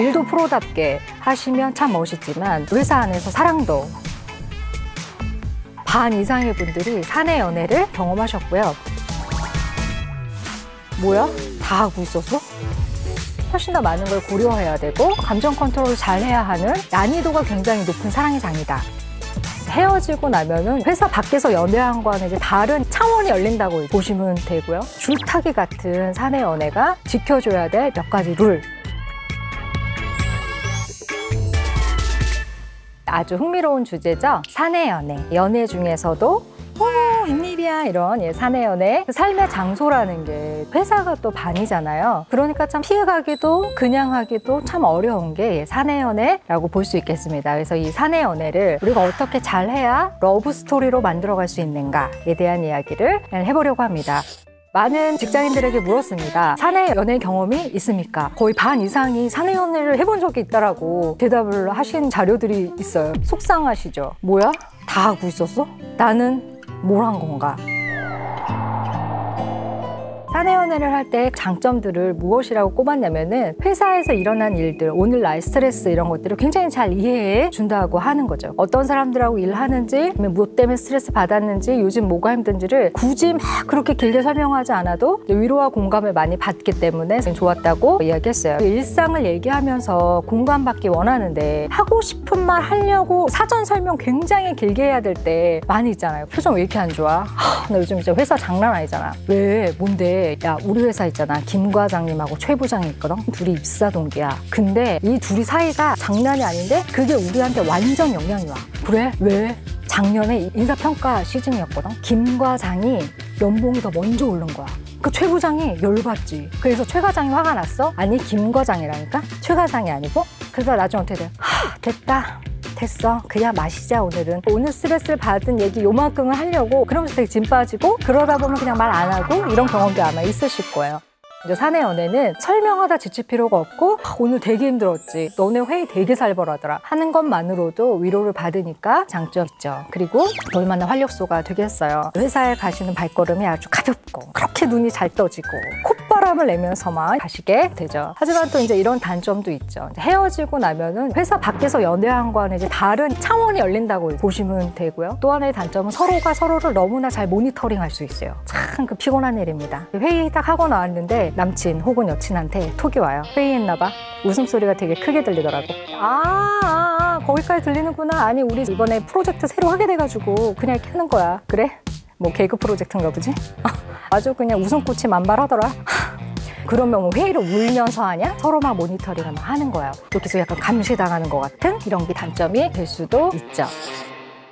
일도 프로답게 하시면 참 멋있지만 회사 안에서 사랑도 반 이상의 분들이 사내 연애를 경험하셨고요. 뭐야? 다 하고 있었어? 훨씬 더 많은 걸 고려해야 되고 감정 컨트롤을 잘해야 하는 난이도가 굉장히 높은 사랑의 장이다. 헤어지고 나면은 회사 밖에서 연애한 거와는 이제 다른 차원이 열린다고 보시면 되고요. 줄타기 같은 사내 연애가 지켜줘야 될 몇 가지 룰. 아주 흥미로운 주제죠. 사내 연애. 연애 중에서도 웬일이야 이런 사내 연애. 삶의 장소라는 게 회사가 또 반이잖아요. 그러니까 참 피해가기도 그냥 하기도 참 어려운 게 사내 연애라고 볼 수 있겠습니다. 그래서 이 사내 연애를 우리가 어떻게 잘해야 러브 스토리로 만들어갈 수 있는가에 대한 이야기를 해보려고 합니다. 많은 직장인들에게 물었습니다. 사내 연애 경험이 있습니까? 거의 반 이상이 사내 연애를 해본 적이 있다라고 대답을 하신 자료들이 있어요. 속상하시죠? 뭐야? 다 하고 있었어? 나는 뭘 한 건가? 사내 연애를 할 때 장점들을 무엇이라고 꼽았냐면은 회사에서 일어난 일들, 오늘 나의 스트레스 이런 것들을 굉장히 잘 이해해 준다고 하는 거죠. 어떤 사람들하고 일하는지, 무엇 때문에 스트레스 받았는지, 요즘 뭐가 힘든지를 굳이 막 그렇게 길게 설명하지 않아도 위로와 공감을 많이 받기 때문에 좋았다고 이야기했어요. 일상을 얘기하면서 공감받기 원하는데 하고 싶은 말 하려고 사전 설명 굉장히 길게 해야 될 때 많이 있잖아요. 표정 왜 이렇게 안 좋아? 나 요즘 진짜 회사 장난 아니잖아. 왜? 뭔데? 야, 우리 회사 있잖아. 김 과장님하고 최 부장이 있거든. 둘이 입사 동기야. 근데 이 둘이 사이가 장난이 아닌데 그게 우리한테 완전 영향이 와. 그래? 왜? 작년에 인사평가 시즌이었거든. 김 과장이 연봉이 더 먼저 오른 거야. 그 최 부장이 열받지. 그래서 최 과장이 화가 났어. 아니 김 과장이라니까? 최 과장이 아니고? 그래서 나중에 어떻게 돼? 하, 됐다. 됐어. 그냥 마시자 오늘은. 오늘 스트레스를 받은 얘기 요만큼은 하려고 그러면서 되게 짐 빠지고 그러다 보면 그냥 말 안 하고 이런 경험도 아마 있으실 거예요. 이제 사내 연애는 설명하다 지칠 필요가 없고 오늘 되게 힘들었지. 너네 회의 되게 살벌하더라. 하는 것만으로도 위로를 받으니까 장점 있죠. 그리고 얼마나 활력소가 되겠어요. 회사에 가시는 발걸음이 아주 가볍고 그렇게 눈이 잘 떠지고 콧바람을 내면서만 가시게 되죠. 하지만 또 이제 이런 단점도 있죠. 헤어지고 나면은 회사 밖에서 연애한 거와는 이제 다른 차원이 열린다고 보시면 되고요. 또 하나의 단점은 서로가 서로를 너무나 잘 모니터링할 수 있어요. 참 그 피곤한 일입니다. 회의 딱 하고 나왔는데 남친 혹은 여친한테 톡이 와요. 회의했나봐. 웃음소리가 되게 크게 들리더라고. 거기까지 들리는구나. 아니 우리 이번에 프로젝트 새로 하게 돼가지고 그냥 이렇게 하는 거야. 그래? 뭐 개그 프로젝트인가 보지? 아주 그냥 웃음꽃이 만발하더라. 그러면 뭐 회의를 울면서 하냐? 서로 막 모니터링을 막 하는 거예요. 여기서 약간 감시당하는 것 같은 이런 게 단점이 될 수도 있죠.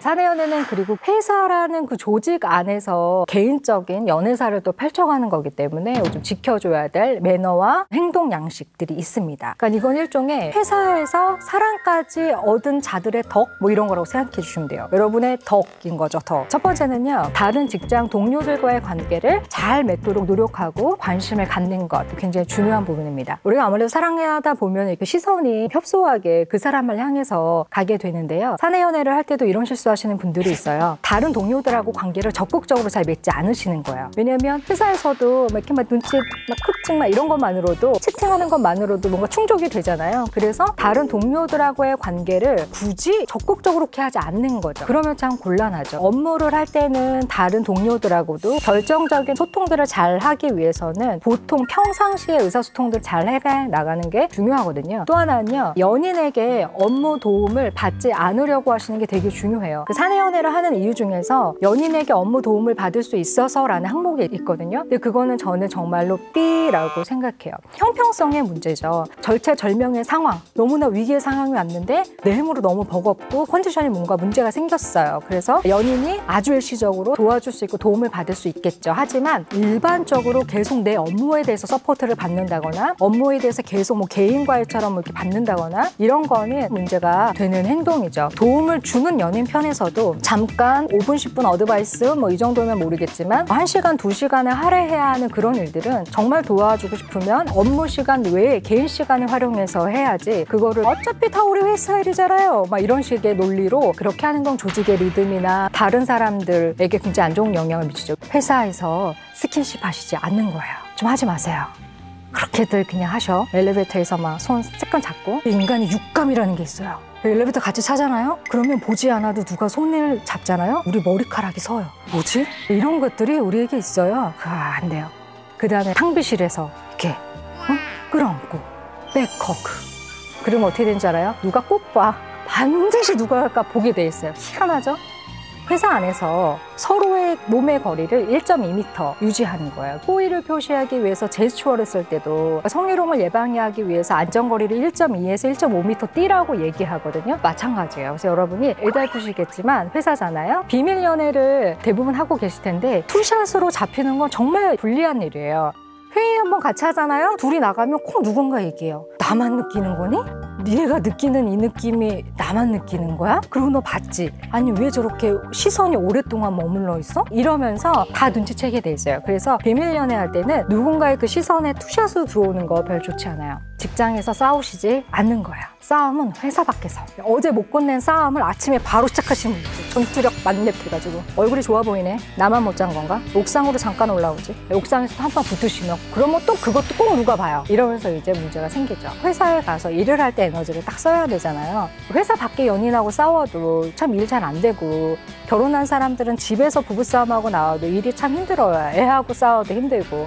사내 연애는 그리고 회사라는 그 조직 안에서 개인적인 연애사를 또 펼쳐가는 거기 때문에 요즘 지켜줘야 될 매너와 행동 양식들이 있습니다. 그러니까 이건 일종의 회사에서 사랑까지 얻은 자들의 덕 뭐 이런 거라고 생각해 주시면 돼요. 여러분의 덕인 거죠, 덕. 첫 번째는요, 다른 직장 동료들과의 관계를 잘 맺도록 노력하고 관심을 갖는 것 굉장히 중요한 부분입니다. 우리가 아무래도 사랑하다 보면 이렇게 시선이 협소하게 그 사람을 향해서 가게 되는데요. 사내 연애를 할 때도 이런 실수 하시는 분들이 있어요. 다른 동료들하고 관계를 적극적으로 잘 맺지 않으시는 거예요. 왜냐하면 회사에서도 막 이렇게 막 눈치, 막 코칭, 막 이런 것만으로도 채팅하는 것만으로도 뭔가 충족이 되잖아요. 그래서 다른 동료들하고의 관계를 굳이 적극적으로 이렇게 하지 않는 거죠. 그러면 참 곤란하죠. 업무를 할 때는 다른 동료들하고도 결정적인 소통들을 잘 하기 위해서는 보통 평상시에 의사소통들 잘 해나가는 게 중요하거든요. 또 하나는요, 연인에게 업무 도움을 받지 않으려고 하시는 게 되게 중요해요. 그 사내 연애를 하는 이유 중에서 연인에게 업무 도움을 받을 수 있어서라는 항목이 있거든요. 근데 그거는 저는 정말로 B라고 생각해요. 형평성의 문제죠. 절체절명의 상황, 너무나 위기의 상황이 왔는데 내 힘으로 너무 버겁고 컨디션이 뭔가 문제가 생겼어요. 그래서 연인이 아주 일시적으로 도와줄 수 있고 도움을 받을 수 있겠죠. 하지만 일반적으로 계속 내 업무에 대해서 서포트를 받는다거나 업무에 대해서 계속 뭐 개인과외처럼 이렇게 받는다거나 이런 거는 문제가 되는 행동이죠. 도움을 주는 연인 편에 에서도 잠깐 5분, 10분 어드바이스 뭐 이 정도면 모르겠지만 1시간, 2시간을 할애해야 하는 그런 일들은 정말 도와주고 싶으면 업무 시간 외에 개인 시간을 활용해서 해야지 그거를 어차피 다 우리 회사 일이잖아요 막 이런 식의 논리로 그렇게 하는 건 조직의 리듬이나 다른 사람들에게 굉장히 안 좋은 영향을 미치죠. 회사에서 스킨십 하시지 않는 거예요. 좀 하지 마세요. 그렇게들 그냥 하셔. 엘리베이터에서 막 손 쬐끔 잡고. 인간이 육감이라는 게 있어요. 엘리베이터 같이 타잖아요? 그러면 보지 않아도 누가 손을 잡잖아요? 우리 머리카락이 서요. 뭐지? 이런 것들이 우리에게 있어요. 안 돼요. 그 다음에 탕비실에서 이렇게 끌어안고 백허그. 그러면 어떻게 되는지 알아요? 누가 꼭 봐. 반드시 누가 보게 돼 있어요. 희한하죠? 회사 안에서 서로의 몸의 거리를 1.2m 유지하는 거예요. 호의를 표시하기 위해서 제스처를 쓸 때도 성희롱을 예방하기 위해서 안전거리를 1.2에서 1.5m 띄라고 얘기하거든요. 마찬가지예요. 그래서 여러분이 애달프시겠지만 회사잖아요. 비밀 연애를 대부분 하고 계실 텐데 투샷으로 잡히는 건 정말 불리한 일이에요. 회의 한번 같이 하잖아요. 둘이 나가면 꼭 누군가 얘기해요. 나만 느끼는 거니? 니네가 느끼는 이 느낌이 나만 느끼는 거야? 그리고 너 봤지? 아니 왜 저렇게 시선이 오랫동안 머물러 있어? 이러면서 다 눈치채게 돼 있어요. 그래서 비밀 연애할 때는 누군가의 그 시선에 투샷으로 들어오는 거 별로 좋지 않아요. 직장에서 싸우시지 않는 거야. 싸움은 회사 밖에서. 어제 못 건넨 싸움을 아침에 바로 시작하시는 분들. 전투력 만렙해가지고 얼굴이 좋아 보이네. 나만 못 잔 건가? 옥상으로 잠깐 올라오지. 옥상에서 한 번 붙으시면 그러면 또 그것도 꼭 누가 봐요. 이러면서 이제 문제가 생기죠. 회사에 가서 일을 할 때 에너지를 딱 써야 되잖아요. 회사 밖에 연인하고 싸워도 참 일 잘 안 되고, 결혼한 사람들은 집에서 부부싸움하고 나와도 일이 참 힘들어요. 애하고 싸워도 힘들고.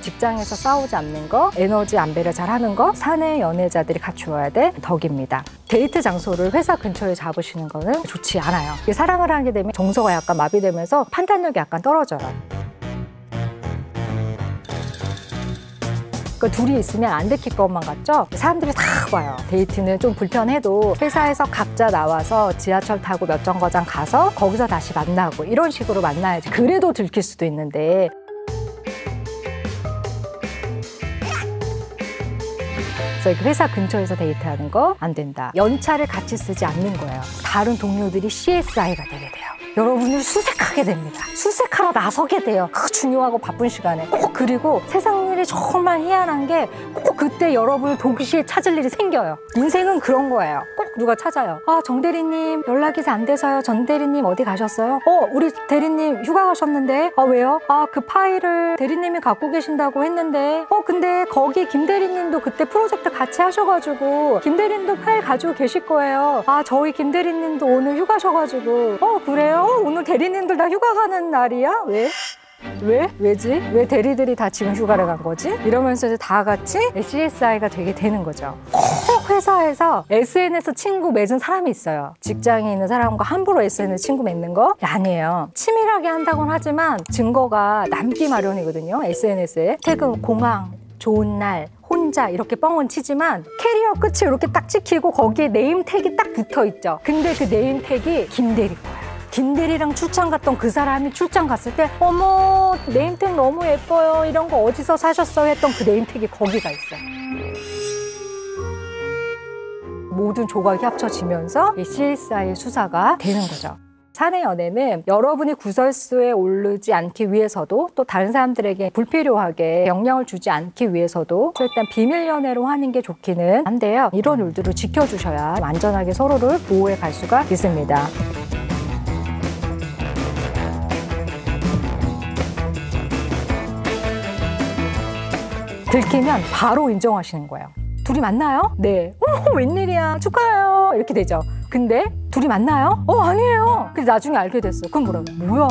직장에서 싸우지 않는 거, 에너지 안배를 잘하는 거, 사내 연애자들이 갖추어야 될 덕입니다. 데이트 장소를 회사 근처에 잡으시는 거는 좋지 않아요. 사랑을 하게 되면 정서가 약간 마비되면서 판단력이 약간 떨어져요. 둘이 있으면 안 들킬 것만 같죠? 사람들이 다 봐요. 데이트는 좀 불편해도 회사에서 각자 나와서 지하철 타고 몇 정거장 가서 거기서 다시 만나고 이런 식으로 만나야지. 그래도 들킬 수도 있는데. 그래서 회사 근처에서 데이트하는 거 안 된다. 연차를 같이 쓰지 않는 거예요. 다른 동료들이 CSI가 되게 돼요. 여러분을 수색하게 됩니다. 수색하러 나서게 돼요. 그 중요하고 바쁜 시간에. 꼭 그리고 세상 일이 정말 희한한 게 꼭 그때 여러분을 동시에 찾을 일이 생겨요. 인생은 그런 거예요. 꼭 누가 찾아요. 아, 정 대리님 연락이 잘 안 돼서요. 전 대리님 어디 가셨어요? 우리 대리님 휴가 가셨는데. 아, 왜요? 아, 그 파일을 대리님이 갖고 계신다고 했는데. 근데 거기 김 대리님도 그때 프로젝트 같이 하셔가지고 김 대리님도 파일 가지고 계실 거예요. 아, 저희 김 대리님도 오늘 휴가셔가지고. 그래요? 오늘 대리님들 다 휴가 가는 날이야? 왜? 왜지? 왜 대리들이 다 지금 휴가를 간 거지? 이러면서 이제 다 같이 CSI가 되게 되는 거죠. 꼭 회사에서 SNS 친구 맺은 사람이 있어요. 직장에 있는 사람과 함부로 SNS 친구 맺는 거 아니에요. 치밀하게 한다곤 하지만 증거가 남기 마련이거든요. SNS에 퇴근, 공항, 좋은 날, 혼자 이렇게 뻥은 치지만 캐리어 끝을 이렇게 딱 찍히고 거기에 네임택이 딱 붙어 있죠. 근데 그 네임택이 김대리 거예요. 김대리랑 출장 갔던 그 사람이 출장 갔을 때 어머, 네임택 너무 예뻐요. 이런 거 어디서 사셨어요? 했던 그 네임택이 거기가 있어요. 모든 조각이 합쳐지면서 이 CSI 수사가 되는 거죠. 사내 연애는 여러분이 구설수에 오르지 않기 위해서도 또 다른 사람들에게 불필요하게 영향을 주지 않기 위해서도 일단 비밀 연애로 하는 게 좋기는 한데요. 이런 룰들을 지켜주셔야 안전하게 서로를 보호해 갈 수가 있습니다. 들키면 바로 인정하시는 거예요. 둘이 만나요? 네. 웬일이야. 축하해요. 이렇게 되죠. 근데 둘이 만나요? 아니에요. 근데 나중에 알게 됐어. 그럼 뭐야?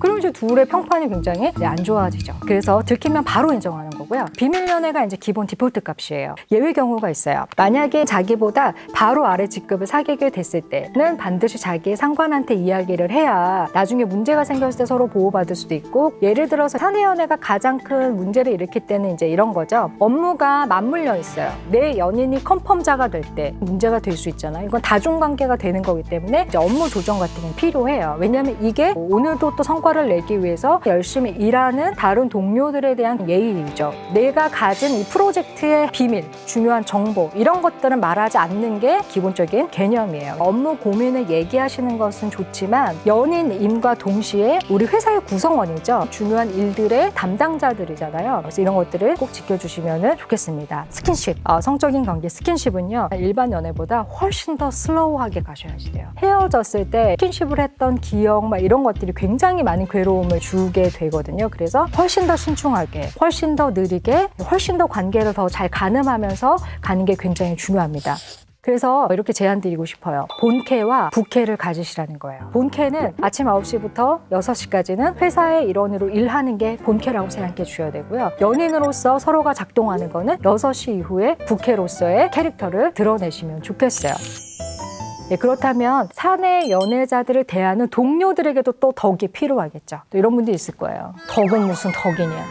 그럼 이제 둘의 평판이 굉장히 안 좋아지죠. 그래서 들키면 바로 인정하는 거고요. 비밀 연애가 이제 기본 디폴트 값이에요. 예외 경우가 있어요. 만약에 자기보다 바로 아래 직급을 사귀게 됐을 때는 반드시 자기의 상관한테 이야기를 해야 나중에 문제가 생겼을 때 서로 보호받을 수도 있고, 예를 들어서 사내 연애가 가장 큰 문제를 일으킬 때는 이제 이런 거죠. 업무가 맞물려 있어요. 내 연인이 컨펌자가 될 때 문제가 될 수 있잖아요. 이건 다중관계가 되는 거기 때문에 이제 업무 조정 같은 게 필요해요. 왜냐하면 이게 오늘도 또 성과 를 내기 위해서 열심히 일하는 다른 동료들에 대한 예의이죠. 내가 가진 이 프로젝트의 비밀, 중요한 정보 이런 것들은 말하지 않는 게 기본적인 개념이에요. 업무 고민을 얘기하시는 것은 좋지만 연인임과 동시에 우리 회사의 구성원이죠. 중요한 일들의 담당자들이잖아요. 그래서 이런 것들을 꼭 지켜주시면 좋겠습니다. 스킨십, 성적인 관계 스킨십은요 일반 연애보다 훨씬 더 슬로우하게 가셔야 돼요. 헤어졌을 때 스킨십을 했던 기억 막 이런 것들이 굉장히 많이 괴롭습니다. 괴로움을 주게 되거든요. 그래서 훨씬 더 신중하게, 훨씬 더 느리게, 훨씬 더 관계를 더 잘 가늠하면서 가는 게 굉장히 중요합니다. 그래서 이렇게 제안 드리고 싶어요. 본캐와 부캐를 가지시라는 거예요. 본캐는 아침 9시부터 6시까지는 회사의 일원으로 일하는 게 본캐라고 생각해 주셔야 되고요. 연인으로서 서로가 작동하는 거는 6시 이후에 부캐로서의 캐릭터를 드러내시면 좋겠어요. 예, 그렇다면 사내 연애자들을 대하는 동료들에게도 또 덕이 필요하겠죠. 또 이런 분들이 있을 거예요. 덕은 무슨 덕이냐,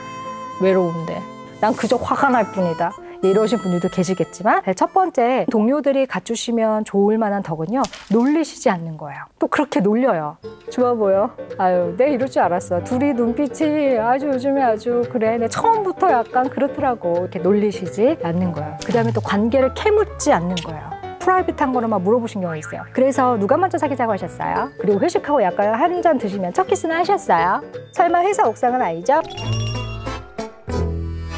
외로운데 난 그저 화가 날 뿐이다, 이러신 분들도 계시겠지만, 첫 번째 동료들이 갖추시면 좋을 만한 덕은요, 놀리시지 않는 거예요. 또 그렇게 놀려요. 좋아 보여? 아유, 내가 이럴 줄 알았어. 둘이 눈빛이 아주 요즘에 아주 그래, 내 처음부터 약간 그렇더라고. 이렇게 놀리시지 않는 거예요. 그 다음에 또 관계를 캐묻지 않는 거예요. 프라이빗한 거는 막 물어보신 경우가 있어요. 그래서 누가 먼저 사귀자고 하셨어요? 그리고 회식하고 약간 한 잔 드시면 첫 키스는 하셨어요? 설마 회사 옥상은 아니죠?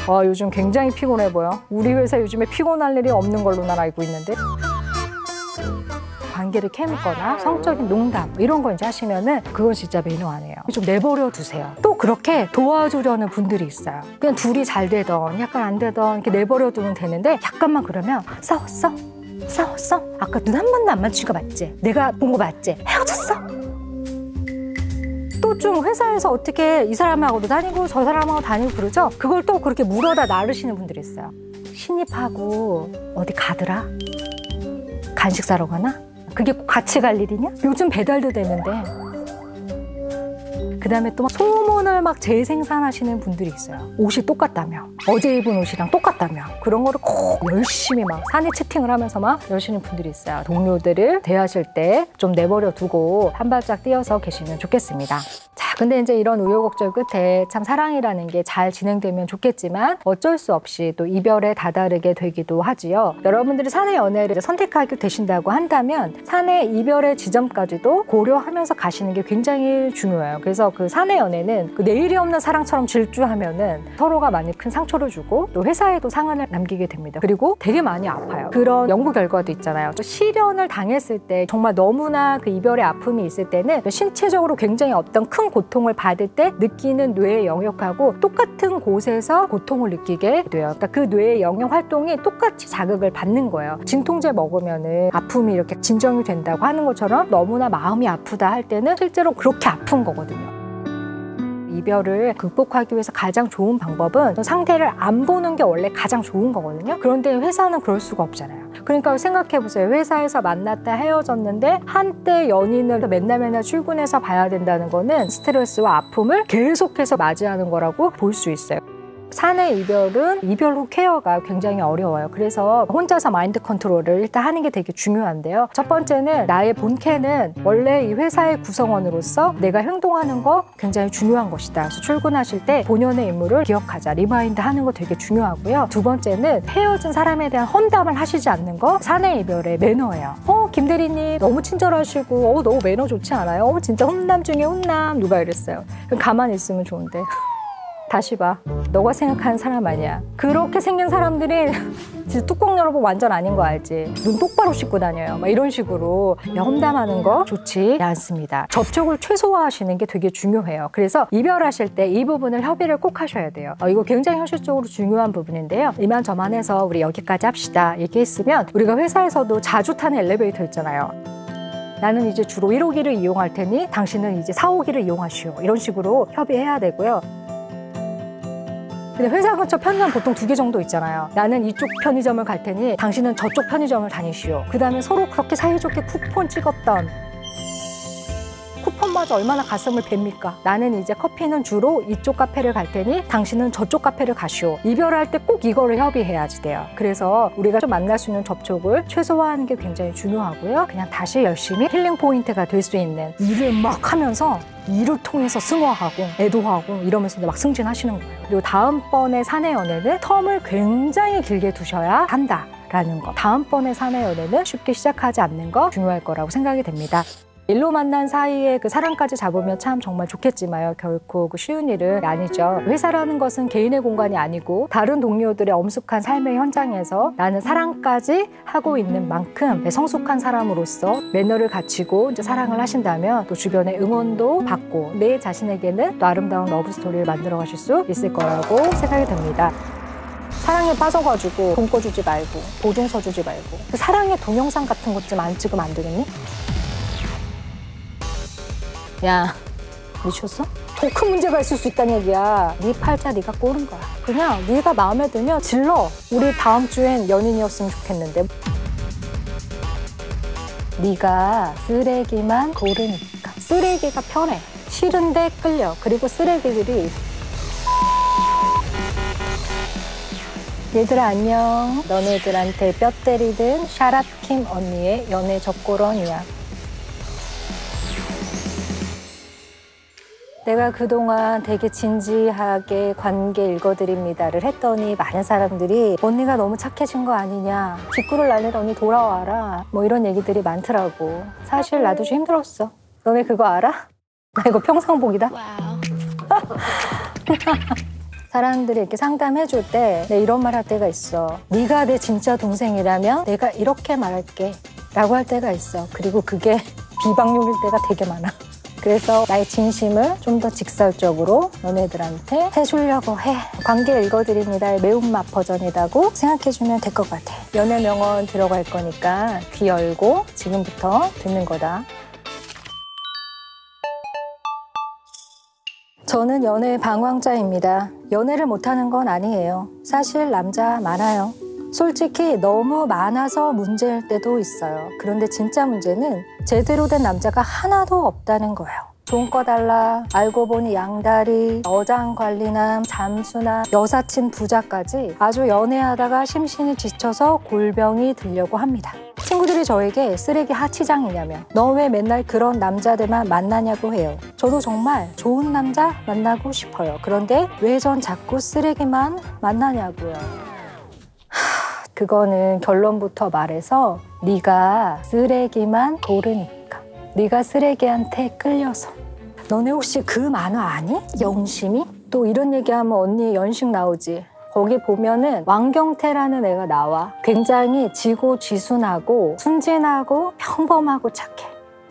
아, 요즘 굉장히 피곤해 보여. 우리 회사 요즘에 피곤할 일이 없는 걸로 난 알고 있는데. 관계를 캐묻거나 성적인 농담 이런 거 이제 하시면은 그건 진짜 매너 아니에요. 좀 내버려 두세요. 또 그렇게 도와주려는 분들이 있어요. 그냥 둘이 잘 되던 약간 안 되던 이렇게 내버려 두면 되는데, 약간만 그러면 싸웠어? 아까 눈 한 번도 안 맞춘 거 맞지? 내가 본 거 맞지? 헤어졌어? 또 좀 회사에서 어떻게 이 사람하고도 다니고 저 사람하고 다니고 그러죠? 그걸 또 그렇게 물어다 나르시는 분들이 있어요. 신입하고 어디 가더라? 간식 사러 가나? 그게 꼭 같이 갈 일이냐? 요즘 배달도 되는데. 그다음에 또 막 소문을 막 재생산하시는 분들이 있어요. 옷이 똑같다며, 어제 입은 옷이랑 똑같다며, 그런 거를 꼭 열심히 막 사내 채팅을 하면서 막 이러시는 분들이 있어요. 동료들을 대하실 때 좀 내버려 두고 한 발짝 뛰어서 계시면 좋겠습니다. 자, 근데 이제 이런 우여곡절 끝에 참 사랑이라는 게 잘 진행되면 좋겠지만 어쩔 수 없이 또 이별에 다다르게 되기도 하지요. 여러분들이 사내 연애를 선택하게 되신다고 한다면 사내 이별의 지점까지도 고려하면서 가시는 게 굉장히 중요해요. 그래서 그 사내 연애는 그 내일이 없는 사랑처럼 질주하면은 서로가 많이 큰 상처를 주고 또 회사에도 상흔을 남기게 됩니다. 그리고 되게 많이 아파요. 그런 연구 결과도 있잖아요. 또 실연을 당했을 때 정말 너무나 그 이별의 아픔이 있을 때는 신체적으로 굉장히 어떤 큰 고통을 받을 때 느끼는 뇌의 영역하고 똑같은 곳에서 고통을 느끼게 돼요. 그러니까 그 뇌의 영역 활동이 똑같이 자극을 받는 거예요. 진통제 먹으면은 아픔이 이렇게 진정이 된다고 하는 것처럼 너무나 마음이 아프다 할 때는 실제로 그렇게 아픈 거거든요. 이별을 극복하기 위해서 가장 좋은 방법은 상대를 안 보는 게 원래 가장 좋은 거거든요. 그런데 회사는 그럴 수가 없잖아요. 그러니까 생각해보세요. 회사에서 만났다 헤어졌는데 한때 연인을 맨날 출근해서 봐야 된다는 거는 스트레스와 아픔을 계속해서 맞이하는 거라고 볼 수 있어요. 사내 이별은 이별 후 케어가 굉장히 어려워요. 그래서 혼자서 마인드 컨트롤을 일단 하는 게 되게 중요한데요. 첫 번째는 나의 본캐는 원래 이 회사의 구성원으로서 내가 행동하는 거 굉장히 중요한 것이다. 그래서 출근하실 때 본연의 임무를 기억하자, 리마인드 하는 거 되게 중요하고요. 두 번째는 헤어진 사람에 대한 험담을 하시지 않는 거 사내 이별의 매너예요. 김 대리님 너무 친절하시고 너무 매너 좋지 않아요? 진짜 험담 중에 험담 누가 이랬어요. 그럼 가만히 있으면 좋은데. 다시 봐. 너가 생각하는 사람 아니야. 그렇게 생긴 사람들이 진짜 뚜껑 열어보면 완전 아닌 거 알지? 눈 똑바로 씻고 다녀요. 막 이런 식으로 험담하는 거 좋지 않습니다. 접촉을 최소화하시는 게 되게 중요해요. 그래서 이별하실 때 이 부분을 협의를 꼭 하셔야 돼요. 이거 굉장히 현실적으로 중요한 부분인데요. 이만저만 해서 우리 여기까지 합시다. 이렇게 했으면 우리가 회사에서도 자주 타는 엘리베이터 있잖아요. 나는 이제 주로 1호기를 이용할 테니 당신은 이제 4호기를 이용하시오. 이런 식으로 협의해야 되고요. 근데 회사 근처 편의점 보통 2개 정도 있잖아요. 나는 이쪽 편의점을 갈 테니 당신은 저쪽 편의점을 다니시오. 그 다음에 서로 그렇게 사이좋게 쿠폰 찍었던, 쿠폰마저 얼마나 가슴을 뱁니까? 나는 이제 커피는 주로 이쪽 카페를 갈 테니 당신은 저쪽 카페를 가시오. 이별할 때 꼭 이거를 협의해야지 돼요. 그래서 우리가 좀 만날 수 있는 접촉을 최소화하는 게 굉장히 중요하고요. 그냥 다시 열심히 힐링 포인트가 될 수 있는 일을 막 하면서 일을 통해서 승화하고 애도하고 이러면서 막 승진하시는 거예요. 그리고 다음번에 사내 연애는 텀을 굉장히 길게 두셔야 한다라는 거. 다음번에 사내 연애는 쉽게 시작하지 않는 거 중요할 거라고 생각이 됩니다. 일로 만난 사이에 그 사랑까지 잡으면 참 정말 좋겠지만요, 결코 그 쉬운 일은 아니죠. 회사라는 것은 개인의 공간이 아니고 다른 동료들의 엄숙한 삶의 현장에서 나는 사랑까지 하고 있는 만큼 성숙한 사람으로서 매너를 갖추고 이제 사랑을 하신다면 또 주변의 응원도 받고 내 자신에게는 또 아름다운 러브스토리를 만들어 가실 수 있을 거라고 생각이 됩니다. 사랑에 빠져가지고 돈 꿔주지 말고 보증 서주지 말고 그 사랑의 동영상 같은 것 좀 안 찍으면 안 되겠니? 야, 미쳤어? 더 큰 문제가 있을 수 있다는 얘기야. 네 팔자 네가 꼬른 거야. 그냥 네가 마음에 들면 질러. 우리 다음 주엔 연인이었으면 좋겠는데. 네가 쓰레기만 고르니까. 쓰레기가 편해. 싫은데 끌려. 그리고 쓰레기들이 얘들아 안녕. 너네들한테 뼈 때리든 샤라킴 언니의 연애 적고론이야. 내가 그동안 되게 진지하게 관계 읽어드립니다를 했더니 많은 사람들이 언니가 너무 착해진 거 아니냐, 직구를 날리다 언니 돌아와라, 뭐 이런 얘기들이 많더라고. 사실 나도 좀 힘들었어. 너네 그거 알아? 나 이거 평생 복이다. 사람들이 이렇게 상담해줄 때 내 이런 말 할 때가 있어. 네가 내 진짜 동생이라면 내가 이렇게 말할게 라고 할 때가 있어. 그리고 그게 비방용일 때가 되게 많아. 그래서 나의 진심을 좀 더 직설적으로 너네들한테 해주려고 해. 관계 읽어드립니다의 매운맛 버전이라고 생각해주면 될 것 같아. 연애 명언 들어갈 거니까 귀 열고 지금부터 듣는 거다. 저는 연애 방황자입니다. 연애를 못하는 건 아니에요. 사실 남자 많아요. 솔직히 너무 많아서 문제일 때도 있어요. 그런데 진짜 문제는 제대로 된 남자가 하나도 없다는 거예요. 돈 꺼달라, 알고 보니 양다리, 어장관리남, 잠수남, 여사친 부자까지 아주 연애하다가 심신이 지쳐서 골병이 들려고 합니다. 친구들이 저에게 쓰레기 하치장이냐며 너 왜 맨날 그런 남자들만 만나냐고 해요. 저도 정말 좋은 남자 만나고 싶어요. 그런데 왜 전 자꾸 쓰레기만 만나냐고요. 그거는 결론부터 말해서 네가 쓰레기만 고르니까, 네가 쓰레기한테 끌려서. 너네 혹시 그 만화 아니? 영심이? 또 이런 얘기하면 언니 연식 나오지. 거기 보면은 왕경태라는 애가 나와. 굉장히 지고지순하고 순진하고 평범하고 착해.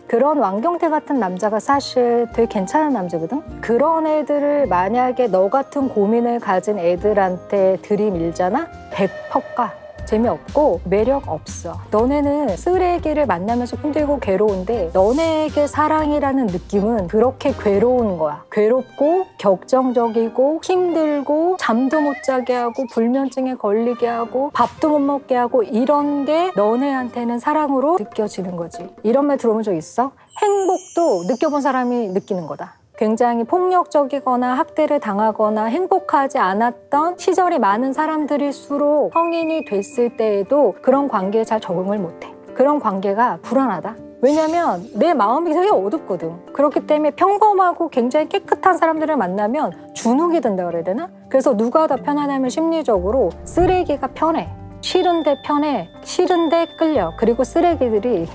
그런 왕경태 같은 남자가 사실 되게 괜찮은 남자거든? 그런 애들을 만약에 너 같은 고민을 가진 애들한테 들이밀잖아? 100%가 재미없고 매력 없어. 너네는 쓰레기를 만나면서 힘들고 괴로운데 너네에게 사랑이라는 느낌은 그렇게 괴로운 거야. 괴롭고 격정적이고 힘들고 잠도 못 자게 하고 불면증에 걸리게 하고 밥도 못 먹게 하고 이런 게 너네한테는 사랑으로 느껴지는 거지. 이런 말 들어본 적 있어? 행복도 느껴본 사람이 느끼는 거다. 굉장히 폭력적이거나 학대를 당하거나 행복하지 않았던 시절이 많은 사람들일수록 성인이 됐을 때에도 그런 관계에 잘 적응을 못해. 그런 관계가 불안하다. 왜냐면 내 마음이 되게 어둡거든. 그렇기 때문에 평범하고 굉장히 깨끗한 사람들을 만나면 주눅이 든다 그래야 되나? 그래서 누가 더 편하냐면 심리적으로 쓰레기가 편해. 싫은데 편해. 싫은데 끌려. 그리고 쓰레기들이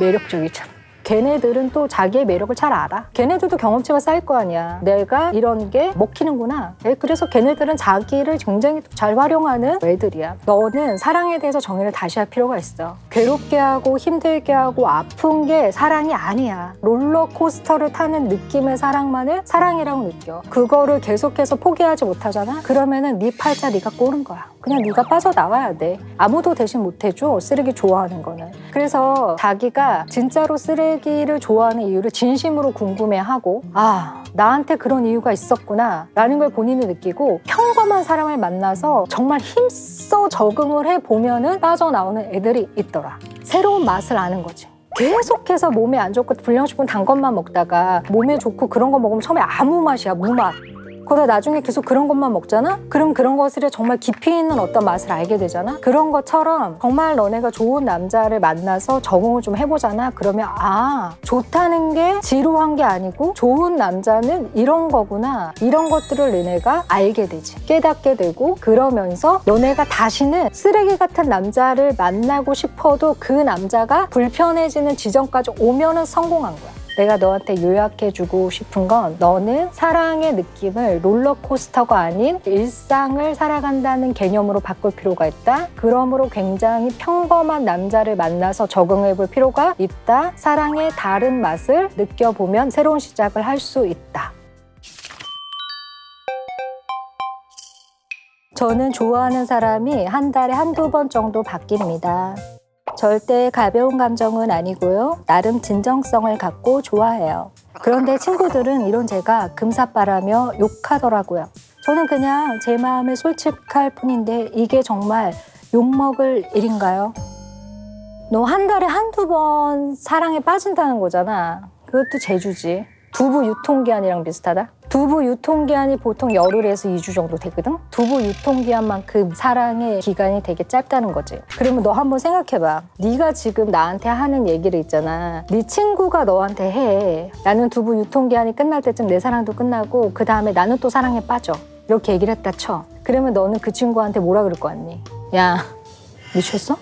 매력적이잖아. 걔네들은 또 자기의 매력을 잘 알아. 걔네들도 경험치가 쌓일 거 아니야. 내가 이런 게 먹히는구나. 그래서 걔네들은 자기를 굉장히 잘 활용하는 애들이야. 너는 사랑에 대해서 정의를 다시 할 필요가 있어. 괴롭게 하고 힘들게 하고 아픈 게 사랑이 아니야. 롤러코스터를 타는 느낌의 사랑만을 사랑이라고 느껴. 그거를 계속해서 포기하지 못하잖아? 그러면은 네 팔자 네가 꼬른 거야. 그냥 네가 빠져나와야 돼. 아무도 대신 못해줘. 쓰레기 좋아하는 거는. 그래서 자기가 진짜로 쓰레기를 좋아하는 이유를 진심으로 궁금해하고, 아, 나한테 그런 이유가 있었구나 라는 걸 본인이 느끼고 평범한 사람을 만나서 정말 힘써 적응을 해보면은 빠져나오는 애들이 있더라. 새로운 맛을 아는 거지. 계속해서 몸에 안 좋고 불량식품 단 것만 먹다가 몸에 좋고 그런 거 먹으면 처음에 아무 맛이야. 무맛. 그러다 나중에 계속 그런 것만 먹잖아? 그럼 그런 것을 정말 깊이 있는 어떤 맛을 알게 되잖아? 그런 것처럼 정말 너네가 좋은 남자를 만나서 적응을 좀 해보잖아? 그러면 아, 좋다는 게 지루한 게 아니고 좋은 남자는 이런 거구나, 이런 것들을 너네가 알게 되지, 깨닫게 되고. 그러면서 너네가 다시는 쓰레기 같은 남자를 만나고 싶어도 그 남자가 불편해지는 지점까지 오면은 성공한 거야. 내가 너한테 요약해주고 싶은 건, 너는 사랑의 느낌을 롤러코스터가 아닌 일상을 살아간다는 개념으로 바꿀 필요가 있다. 그러므로 굉장히 평범한 남자를 만나서 적응해볼 필요가 있다. 사랑의 다른 맛을 느껴보면 새로운 시작을 할 수 있다. 저는 좋아하는 사람이 한 달에 한두 번 정도 바뀝니다. 절대 가벼운 감정은 아니고요, 나름 진정성을 갖고 좋아해요. 그런데 친구들은 이런 제가 금사빠라며 욕하더라고요. 저는 그냥 제 마음에 솔직할 뿐인데 이게 정말 욕먹을 일인가요? 너 한 달에 한두 번 사랑에 빠진다는 거잖아. 그것도 재주지. 두부 유통기한이랑 비슷하다. 두부 유통기한이 보통 열흘에서 2주 정도 되거든? 두부 유통기한만큼 사랑의 기간이 되게 짧다는 거지. 그러면 너 한번 생각해봐. 네가 지금 나한테 하는 얘기를 있잖아, 네 친구가 너한테 해. 나는 두부 유통기한이 끝날 때쯤 내 사랑도 끝나고 그 다음에 나는 또 사랑에 빠져, 이렇게 얘기를 했다 쳐. 그러면 너는 그 친구한테 뭐라 그럴 거 같니? 야, 미쳤어?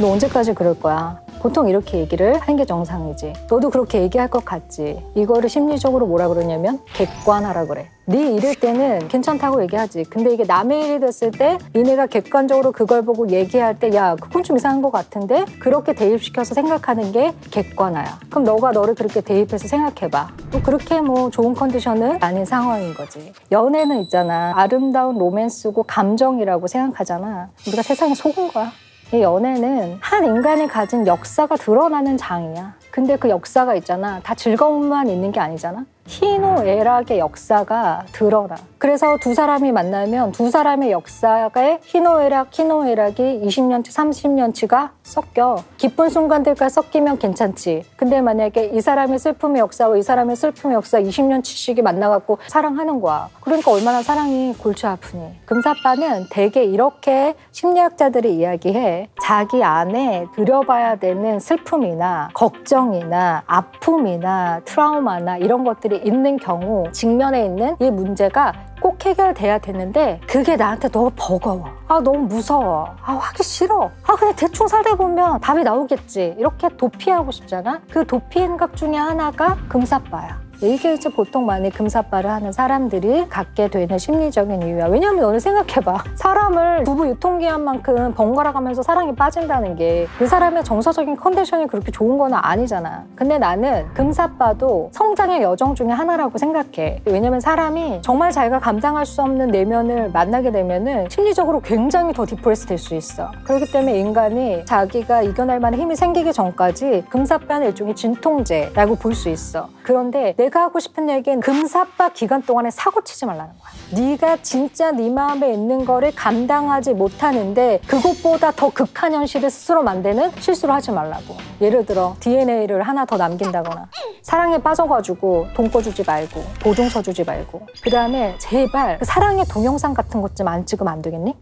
너 언제까지 그럴 거야? 보통 이렇게 얘기를 하는 게 정상이지. 너도 그렇게 얘기할 것 같지. 이거를 심리적으로 뭐라 그러냐면 객관하라 그래. 네 일일 때는 괜찮다고 얘기하지. 근데 이게 남의 일이 됐을 때 니네가 객관적으로 그걸 보고 얘기할 때, 야, 그건 좀 이상한 것 같은데, 그렇게 대입시켜서 생각하는 게 객관화야. 그럼 너가 너를 그렇게 대입해서 생각해봐. 또 그렇게 뭐 좋은 컨디션은 아닌 상황인 거지. 연애는 있잖아, 아름다운 로맨스고 감정이라고 생각하잖아. 우리가 세상에 속은 거야. 이 연애는 한 인간이 가진 역사가 드러나는 장이야. 근데 그 역사가 있잖아, 다 즐거움만 있는 게 아니잖아. 희노애락의 역사가 드러나. 그래서 두 사람이 만나면 두 사람의 역사에 희노애락이 20년치, 30년치가 섞여. 기쁜 순간들과 섞이면 괜찮지. 근데 만약에 이 사람의 슬픔의 역사와 이 사람의 슬픔의 역사 20년치씩이 만나갖고 사랑하는 거야. 그러니까 얼마나 사랑이 골치 아프니. 금사빠는 되게 이렇게 심리학자들이 이야기해. 자기 안에 들여봐야 되는 슬픔이나 걱정이나 아픔이나 트라우마나 이런 것들이 있는 경우, 직면에 있는 이 문제가 꼭 해결돼야 되는데 그게 나한테 너무 버거워, 아 너무 무서워, 아 하기 싫어, 아 그냥 대충 살다 보면 답이 나오겠지, 이렇게 도피하고 싶잖아. 그 도피 행각 중에 하나가 금사빠야. 이게 이제 보통 많이 금사빠를 하는 사람들이 갖게 되는 심리적인 이유야. 왜냐면 너는 생각해봐. 사람을 두부 유통기한만큼 번갈아가면서 사랑에 빠진다는 게 그 사람의 정서적인 컨디션이 그렇게 좋은 건 아니잖아. 근데 나는 금사빠도 성장의 여정 중에 하나라고 생각해. 왜냐면 사람이 정말 자기가 감당할 수 없는 내면을 만나게 되면은 심리적으로 굉장히 더 디프레스 될 수 있어. 그렇기 때문에 인간이 자기가 이겨낼 만한 힘이 생기기 전까지 금사빠는 일종의 진통제라고 볼 수 있어. 그런데 내가 하고 싶은 얘기는 금사빠 기간 동안에 사고치지 말라는 거야. 네가 진짜 네 마음에 있는 거를 감당하지 못하는데 그것보다 더 극한 현실을 스스로 만드는 실수를 하지 말라고. 예를 들어 DNA를 하나 더 남긴다거나, 사랑에 빠져가지고 돈 꺼주지 말고, 보증 서주지 말고. 그 다음에 제발 그 사랑의 동영상 같은 것 좀 안 찍으면 안 되겠니?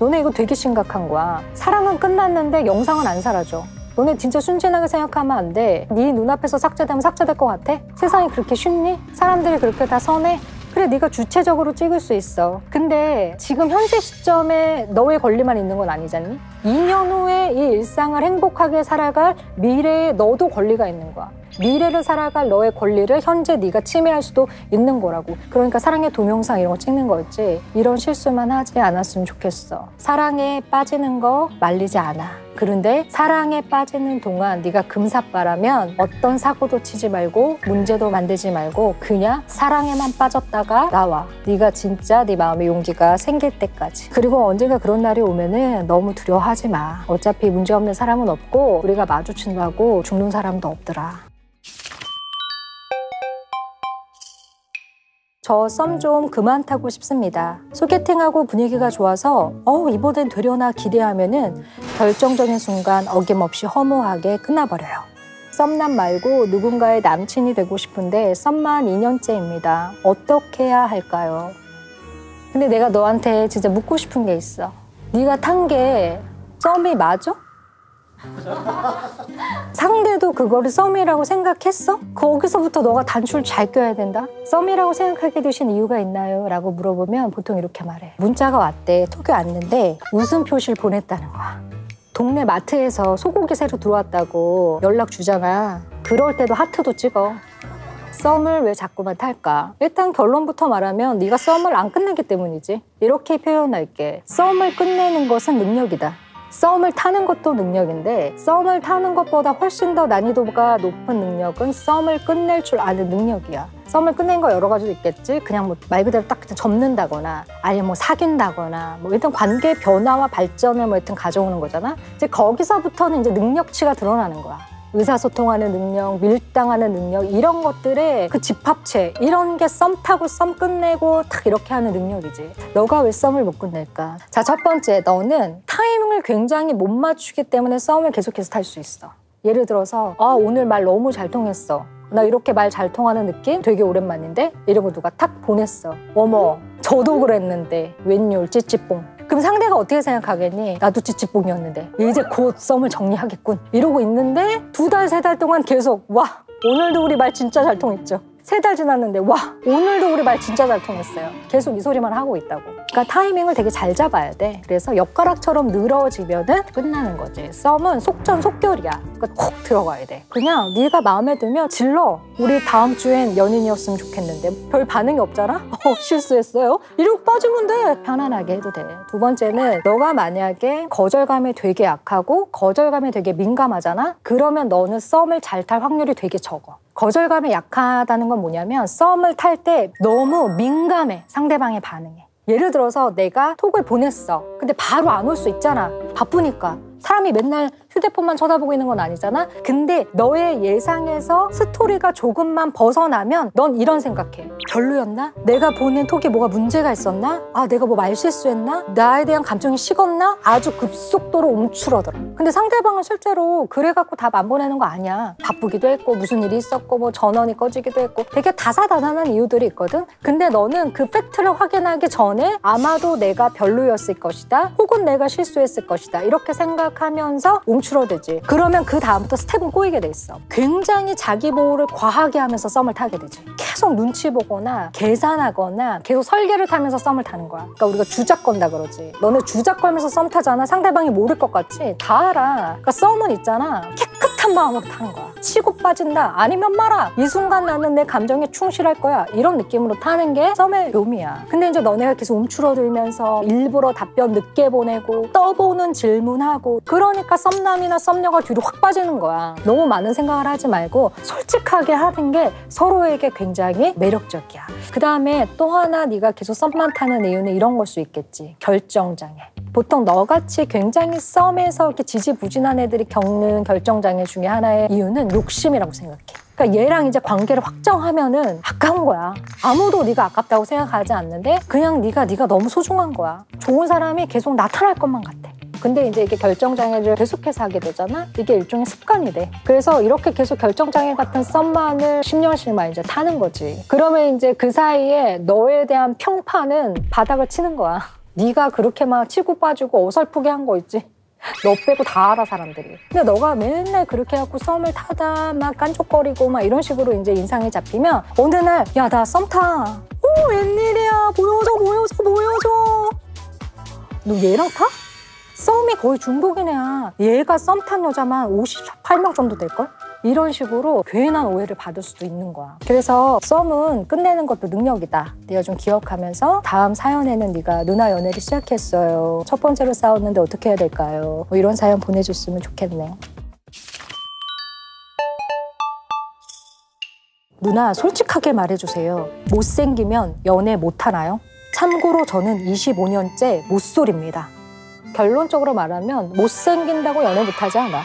너네 이거 되게 심각한 거야. 사랑은 끝났는데 영상은 안 사라져. 너네 진짜 순진하게 생각하면 안 돼. 네 눈앞에서 삭제되면 삭제될 것 같아? 세상이 그렇게 쉽니? 사람들이 그렇게 다 선해? 그래, 네가 주체적으로 찍을 수 있어. 근데 지금 현재 시점에 너의 권리만 있는 건 아니잖니? 2년 후에 이 일상을 행복하게 살아갈 미래에 너도 권리가 있는 거야. 미래를 살아갈 너의 권리를 현재 네가 침해할 수도 있는 거라고. 그러니까 사랑의 동영상 이런 거 찍는 거였지. 이런 실수만 하지 않았으면 좋겠어. 사랑에 빠지는 거 말리지 않아. 그런데 사랑에 빠지는 동안 네가 금사빠라면 어떤 사고도 치지 말고 문제도 만들지 말고 그냥 사랑에만 빠졌다가 나와. 네가 진짜 네 마음의 용기가 생길 때까지. 그리고 언젠가 그런 날이 오면은 너무 두려워하지 마. 어차피 문제없는 사람은 없고 우리가 마주친다고 죽는 사람도 없더라. 저 썸 좀 그만 타고 싶습니다. 소개팅하고 분위기가 좋아서 이번엔 되려나 기대하면은 결정적인 순간 어김없이 허무하게 끝나버려요. 썸남 말고 누군가의 남친이 되고 싶은데 썸만 2년째입니다. 어떻게 해야 할까요? 근데 내가 너한테 진짜 묻고 싶은 게 있어. 네가 탄 게 썸이 맞아? 상대도 그거를 썸이라고 생각했어? 거기서부터 너가 단추를 잘 껴야 된다. 썸이라고 생각하게 되신 이유가 있나요? 라고 물어보면 보통 이렇게 말해. 문자가 왔대. 톡이 왔는데 웃음 표시를 보냈다는 거야. 동네 마트에서 소고기 새로 들어왔다고 연락 주잖아. 그럴 때도 하트도 찍어. 썸을 왜 자꾸만 탈까? 일단 결론부터 말하면 네가 썸을 안 끝내기 때문이지. 이렇게 표현할게. 썸을 끝내는 것은 능력이다. 썸을 타는 것도 능력인데 썸을 타는 것보다 훨씬 더 난이도가 높은 능력은 썸을 끝낼 줄 아는 능력이야. 썸을 끝낸 거 여러 가지도 있겠지. 그냥 뭐 말 그대로 딱 그냥 접는다거나 아니면 뭐 사귄다거나 뭐 일단 관계 변화와 발전을 뭐 일단 가져오는 거잖아. 이제 거기서부터는 이제 능력치가 드러나는 거야. 의사소통하는 능력, 밀당하는 능력 이런 것들의 그 집합체 이런 게 썸 타고 썸 끝내고 탁 이렇게 하는 능력이지. 너가 왜 썸을 못 끝낼까? 자, 첫 번째, 너는 타이밍을 굉장히 못 맞추기 때문에 썸을 계속해서 탈 수 있어. 예를 들어서 아, 오늘 말 너무 잘 통했어. 나 이렇게 말 잘 통하는 느낌 되게 오랜만인데? 이러고 누가 탁 보냈어. 어머, 저도 그랬는데 웬열 찌찌뽕. 그럼 상대가 어떻게 생각하겠니? 나도 찌찌뽕이었는데 이제 곧 썸을 정리하겠군 이러고 있는데 두 달, 세 달 동안 계속 와, 오늘도 우리 말 진짜 잘 통했죠. 세 달 지났는데 와, 오늘도 우리 말 진짜 잘 통했어요. 계속 이 소리만 하고 있다고. 그러니까 타이밍을 되게 잘 잡아야 돼. 그래서 엿가락처럼 늘어지면은 끝나는 거지. 썸은 속전속결이야. 그러니까 콕 들어가야 돼. 그냥 네가 마음에 들면 질러. 우리 다음 주엔 연인이었으면 좋겠는데 별 반응이 없잖아? 실수했어요? 이러고 빠지면 돼. 편안하게 해도 돼. 두 번째는 너가 만약에 거절감이 되게 약하고 거절감이 되게 민감하잖아? 그러면 너는 썸을 잘 탈 확률이 되게 적어. 거절감이 약하다는 건 뭐냐면 썸을 탈 때 너무 민감해, 상대방의 반응에. 예를 들어서 내가 톡을 보냈어. 근데 바로 안 올 수 있잖아. 바쁘니까. 사람이 맨날 휴대폰만 쳐다보고 있는 건 아니잖아. 근데 너의 예상에서 스토리가 조금만 벗어나면 넌 이런 생각해. 별로였나? 내가 보낸 톡에 뭐가 문제가 있었나? 아, 내가 뭐 말실수했나? 나에 대한 감정이 식었나? 아주 급속도로 움츠러들어. 근데 상대방은 실제로 그래갖고 답 안 보내는 거 아니야. 바쁘기도 했고 무슨 일이 있었고 뭐 전원이 꺼지기도 했고 되게 다사다난한 이유들이 있거든. 근데 너는 그 팩트를 확인하기 전에 아마도 내가 별로였을 것이다. 혹은 내가 실수했을 것이다. 이렇게 생각하면서 움츠러들지. 그러면 그 다음부터 스텝은 꼬이게 돼 있어. 굉장히 자기 보호를 과하게 하면서 썸을 타게 되지. 계속 눈치 보거나 계산하거나 계속 설계를 타면서 썸을 타는 거야. 그러니까 우리가 주작 건다 그러지. 너네 주작 걸면서 썸 타잖아. 상대방이 모를 것 같지? 다 알아. 그러니까 썸은 있잖아. 깨끗한 마음으로 타는 거야. 치고 빠진다. 아니면 말아. 이 순간 나는 내 감정에 충실할 거야. 이런 느낌으로 타는 게 썸의 묘미야. 근데 이제 너네가 계속 움츠러들면서 일부러 답변 늦게 보내고 떠보는 질문하고 그러니까 썸남이나 썸녀가 뒤로 확 빠지는 거야. 너무 많은 생각을 하지 말고 솔직하게 하는 게 서로에게 굉장히 매력적이야. 그다음에 또 하나 네가 계속 썸만 타는 이유는 이런 걸 수 있겠지. 결정장애. 보통 너같이 굉장히 썸에서 이렇게 지지부진한 애들이 겪는 결정장애 중에 하나의 이유는 욕심이라고 생각해. 그러니까 얘랑 이제 관계를 확정하면은 아까운 거야. 아무도 네가 아깝다고 생각하지 않는데 그냥 네가 너무 소중한 거야. 좋은 사람이 계속 나타날 것만 같아. 근데 이제 이게 결정장애를 계속해서 하게 되잖아? 이게 일종의 습관이 돼. 그래서 이렇게 계속 결정장애 같은 썸만을 10년씩만 이제 타는 거지. 그러면 이제 그 사이에 너에 대한 평판은 바닥을 치는 거야. 네가 그렇게 막 치고 빠지고 어설프게 한 거 있지? 너 빼고 다 알아, 사람들이. 근데 너가 맨날 그렇게 해갖고 썸을 타다 막 깐족거리고 막 이런 식으로 이제 인상이 잡히면 어느 날 야, 나 썸 타. 오, 웬일이야. 보여줘. 너 얘랑 타? 썸이 거의 중독인 애야. 얘가 썸 탄 여자만 58명 정도 될걸? 이런 식으로 괜한 오해를 받을 수도 있는 거야. 그래서 썸은 끝내는 것도 능력이다. 네가 좀 기억하면서 다음 사연에는 네가 누나 연애를 시작했어요. 첫 번째로 싸웠는데 어떻게 해야 될까요? 뭐 이런 사연 보내줬으면 좋겠네. 누나, 솔직하게 말해주세요. 못생기면 연애 못하나요? 참고로 저는 25년째 못쏠입니다. 결론적으로 말하면 못생긴다고 연애 못하지 않아.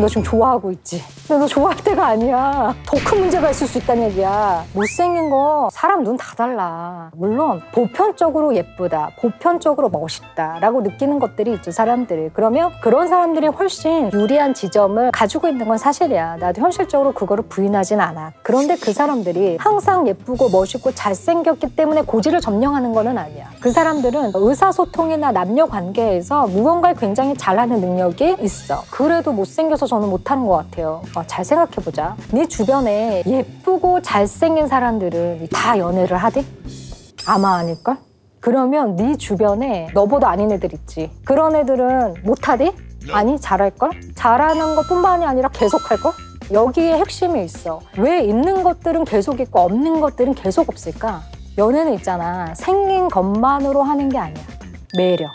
너 지금 좋아하고 있지? 근데 너 좋아할 때가 아니야. 더 큰 문제가 있을 수 있다는 얘기야. 못생긴 거 사람 눈 다 달라. 물론 보편적으로 예쁘다, 보편적으로 멋있다 라고 느끼는 것들이 있죠, 사람들이. 그러면 그런 사람들이 훨씬 유리한 지점을 가지고 있는 건 사실이야. 나도 현실적으로 그거를 부인하진 않아. 그런데 그 사람들이 항상 예쁘고 멋있고 잘생겼기 때문에 고지를 점령하는 거는 아니야. 그 사람들은 의사소통이나 남녀관계에서 무언가를 굉장히 잘하는 능력이 있어. 그래도 못생겨서 저는 못하는 것 같아요. 잘 생각해보자. 네 주변에 예쁘고 잘생긴 사람들은 다 연애를 하대? 아마 아닐걸? 그러면 네 주변에 너보다 아닌 애들 있지. 그런 애들은 못하대? 아니, 잘할걸? 잘하는 것뿐만이 아니라 계속할걸? 여기에 핵심이 있어. 왜 있는 것들은 계속 있고 없는 것들은 계속 없을까? 연애는 있잖아, 생긴 것만으로 하는 게 아니야. 매력,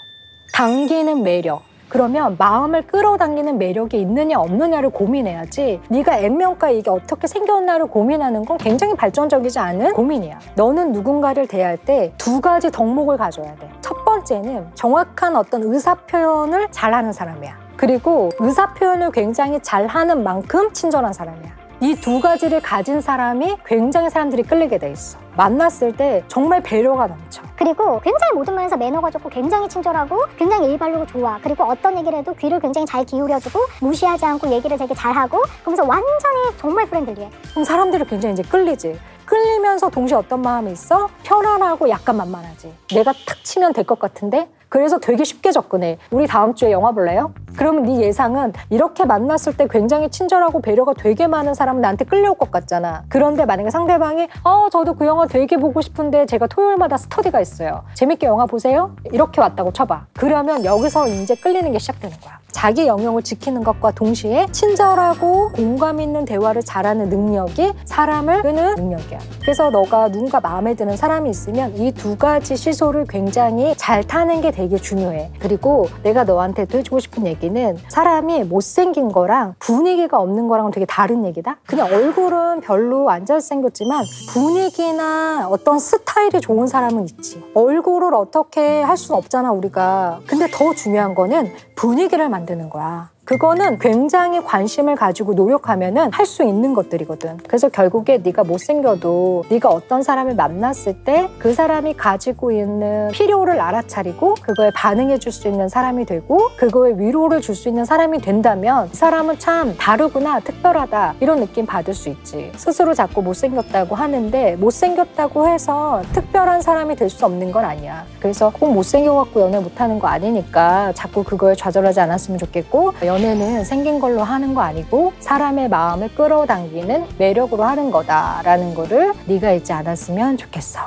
당기는 매력. 그러면 마음을 끌어당기는 매력이 있느냐 없느냐를 고민해야지, 네가 N명과 이게 어떻게 생겼나를 고민하는 건 굉장히 발전적이지 않은 고민이야. 너는 누군가를 대할 때 두 가지 덕목을 가져야 돼. 첫 번째는 정확한 어떤 의사표현을 잘하는 사람이야. 그리고 의사표현을 굉장히 잘하는 만큼 친절한 사람이야. 이 두 가지를 가진 사람이 굉장히 사람들이 끌리게 돼 있어. 만났을 때 정말 배려가 넘쳐. 그리고 굉장히 모든 면에서 매너가 좋고 굉장히 친절하고 굉장히 예의 바르고 좋아. 그리고 어떤 얘기를 해도 귀를 굉장히 잘 기울여주고 무시하지 않고 얘기를 되게 잘하고, 그러면서 완전히 정말 프렌들리해. 그럼 사람들이 굉장히 이제 끌리지. 끌리면서 동시에 어떤 마음이 있어? 편안하고 약간 만만하지. 내가 탁 치면 될 것 같은데? 그래서 되게 쉽게 접근해. 우리 다음 주에 영화 볼래요? 그러면 네 예상은 이렇게 만났을 때 굉장히 친절하고 배려가 되게 많은 사람은 나한테 끌려올 것 같잖아. 그런데 만약에 상대방이 저도 그 영화 되게 보고 싶은데 제가 토요일마다 스터디가 있어요. 재밌게 영화 보세요? 이렇게 왔다고 쳐봐. 그러면 여기서 이제 끌리는 게 시작되는 거야. 자기 영역을 지키는 것과 동시에 친절하고 공감 있는 대화를 잘하는 능력이 사람을 끄는 능력이야. 그래서 너가 누군가 마음에 드는 사람이 있으면 이 두 가지 시소를 굉장히 잘 타는 게 되게 중요해. 그리고 내가 너한테도 해주고 싶은 얘기는, 사람이 못생긴 거랑 분위기가 없는 거랑은 되게 다른 얘기다. 그냥 얼굴은 별로 안 잘생겼지만 분위기나 어떤 스타일이 좋은 사람은 있지. 얼굴을 어떻게 할 수는 없잖아, 우리가. 근데 더 중요한 거는 분위기를 만드는 거야. 그거는 굉장히 관심을 가지고 노력하면은 할 수 있는 것들이거든. 그래서 결국에 네가 못생겨도 네가 어떤 사람을 만났을 때 그 사람이 가지고 있는 필요를 알아차리고 그거에 반응해 줄 수 있는 사람이 되고 그거에 위로를 줄 수 있는 사람이 된다면 이 사람은 참 다르구나, 특별하다 이런 느낌 받을 수 있지. 스스로 자꾸 못생겼다고 하는데 못생겼다고 해서 특별한 사람이 될 수 없는 건 아니야. 그래서 꼭 못생겨갖고 연애 못하는 거 아니니까 자꾸 그거에 좌절하지 않았으면 좋겠고, 연애는 생긴 걸로 하는 거 아니고 사람의 마음을 끌어당기는 매력으로 하는 거다라는 거를 네가 잊지 않았으면 좋겠어.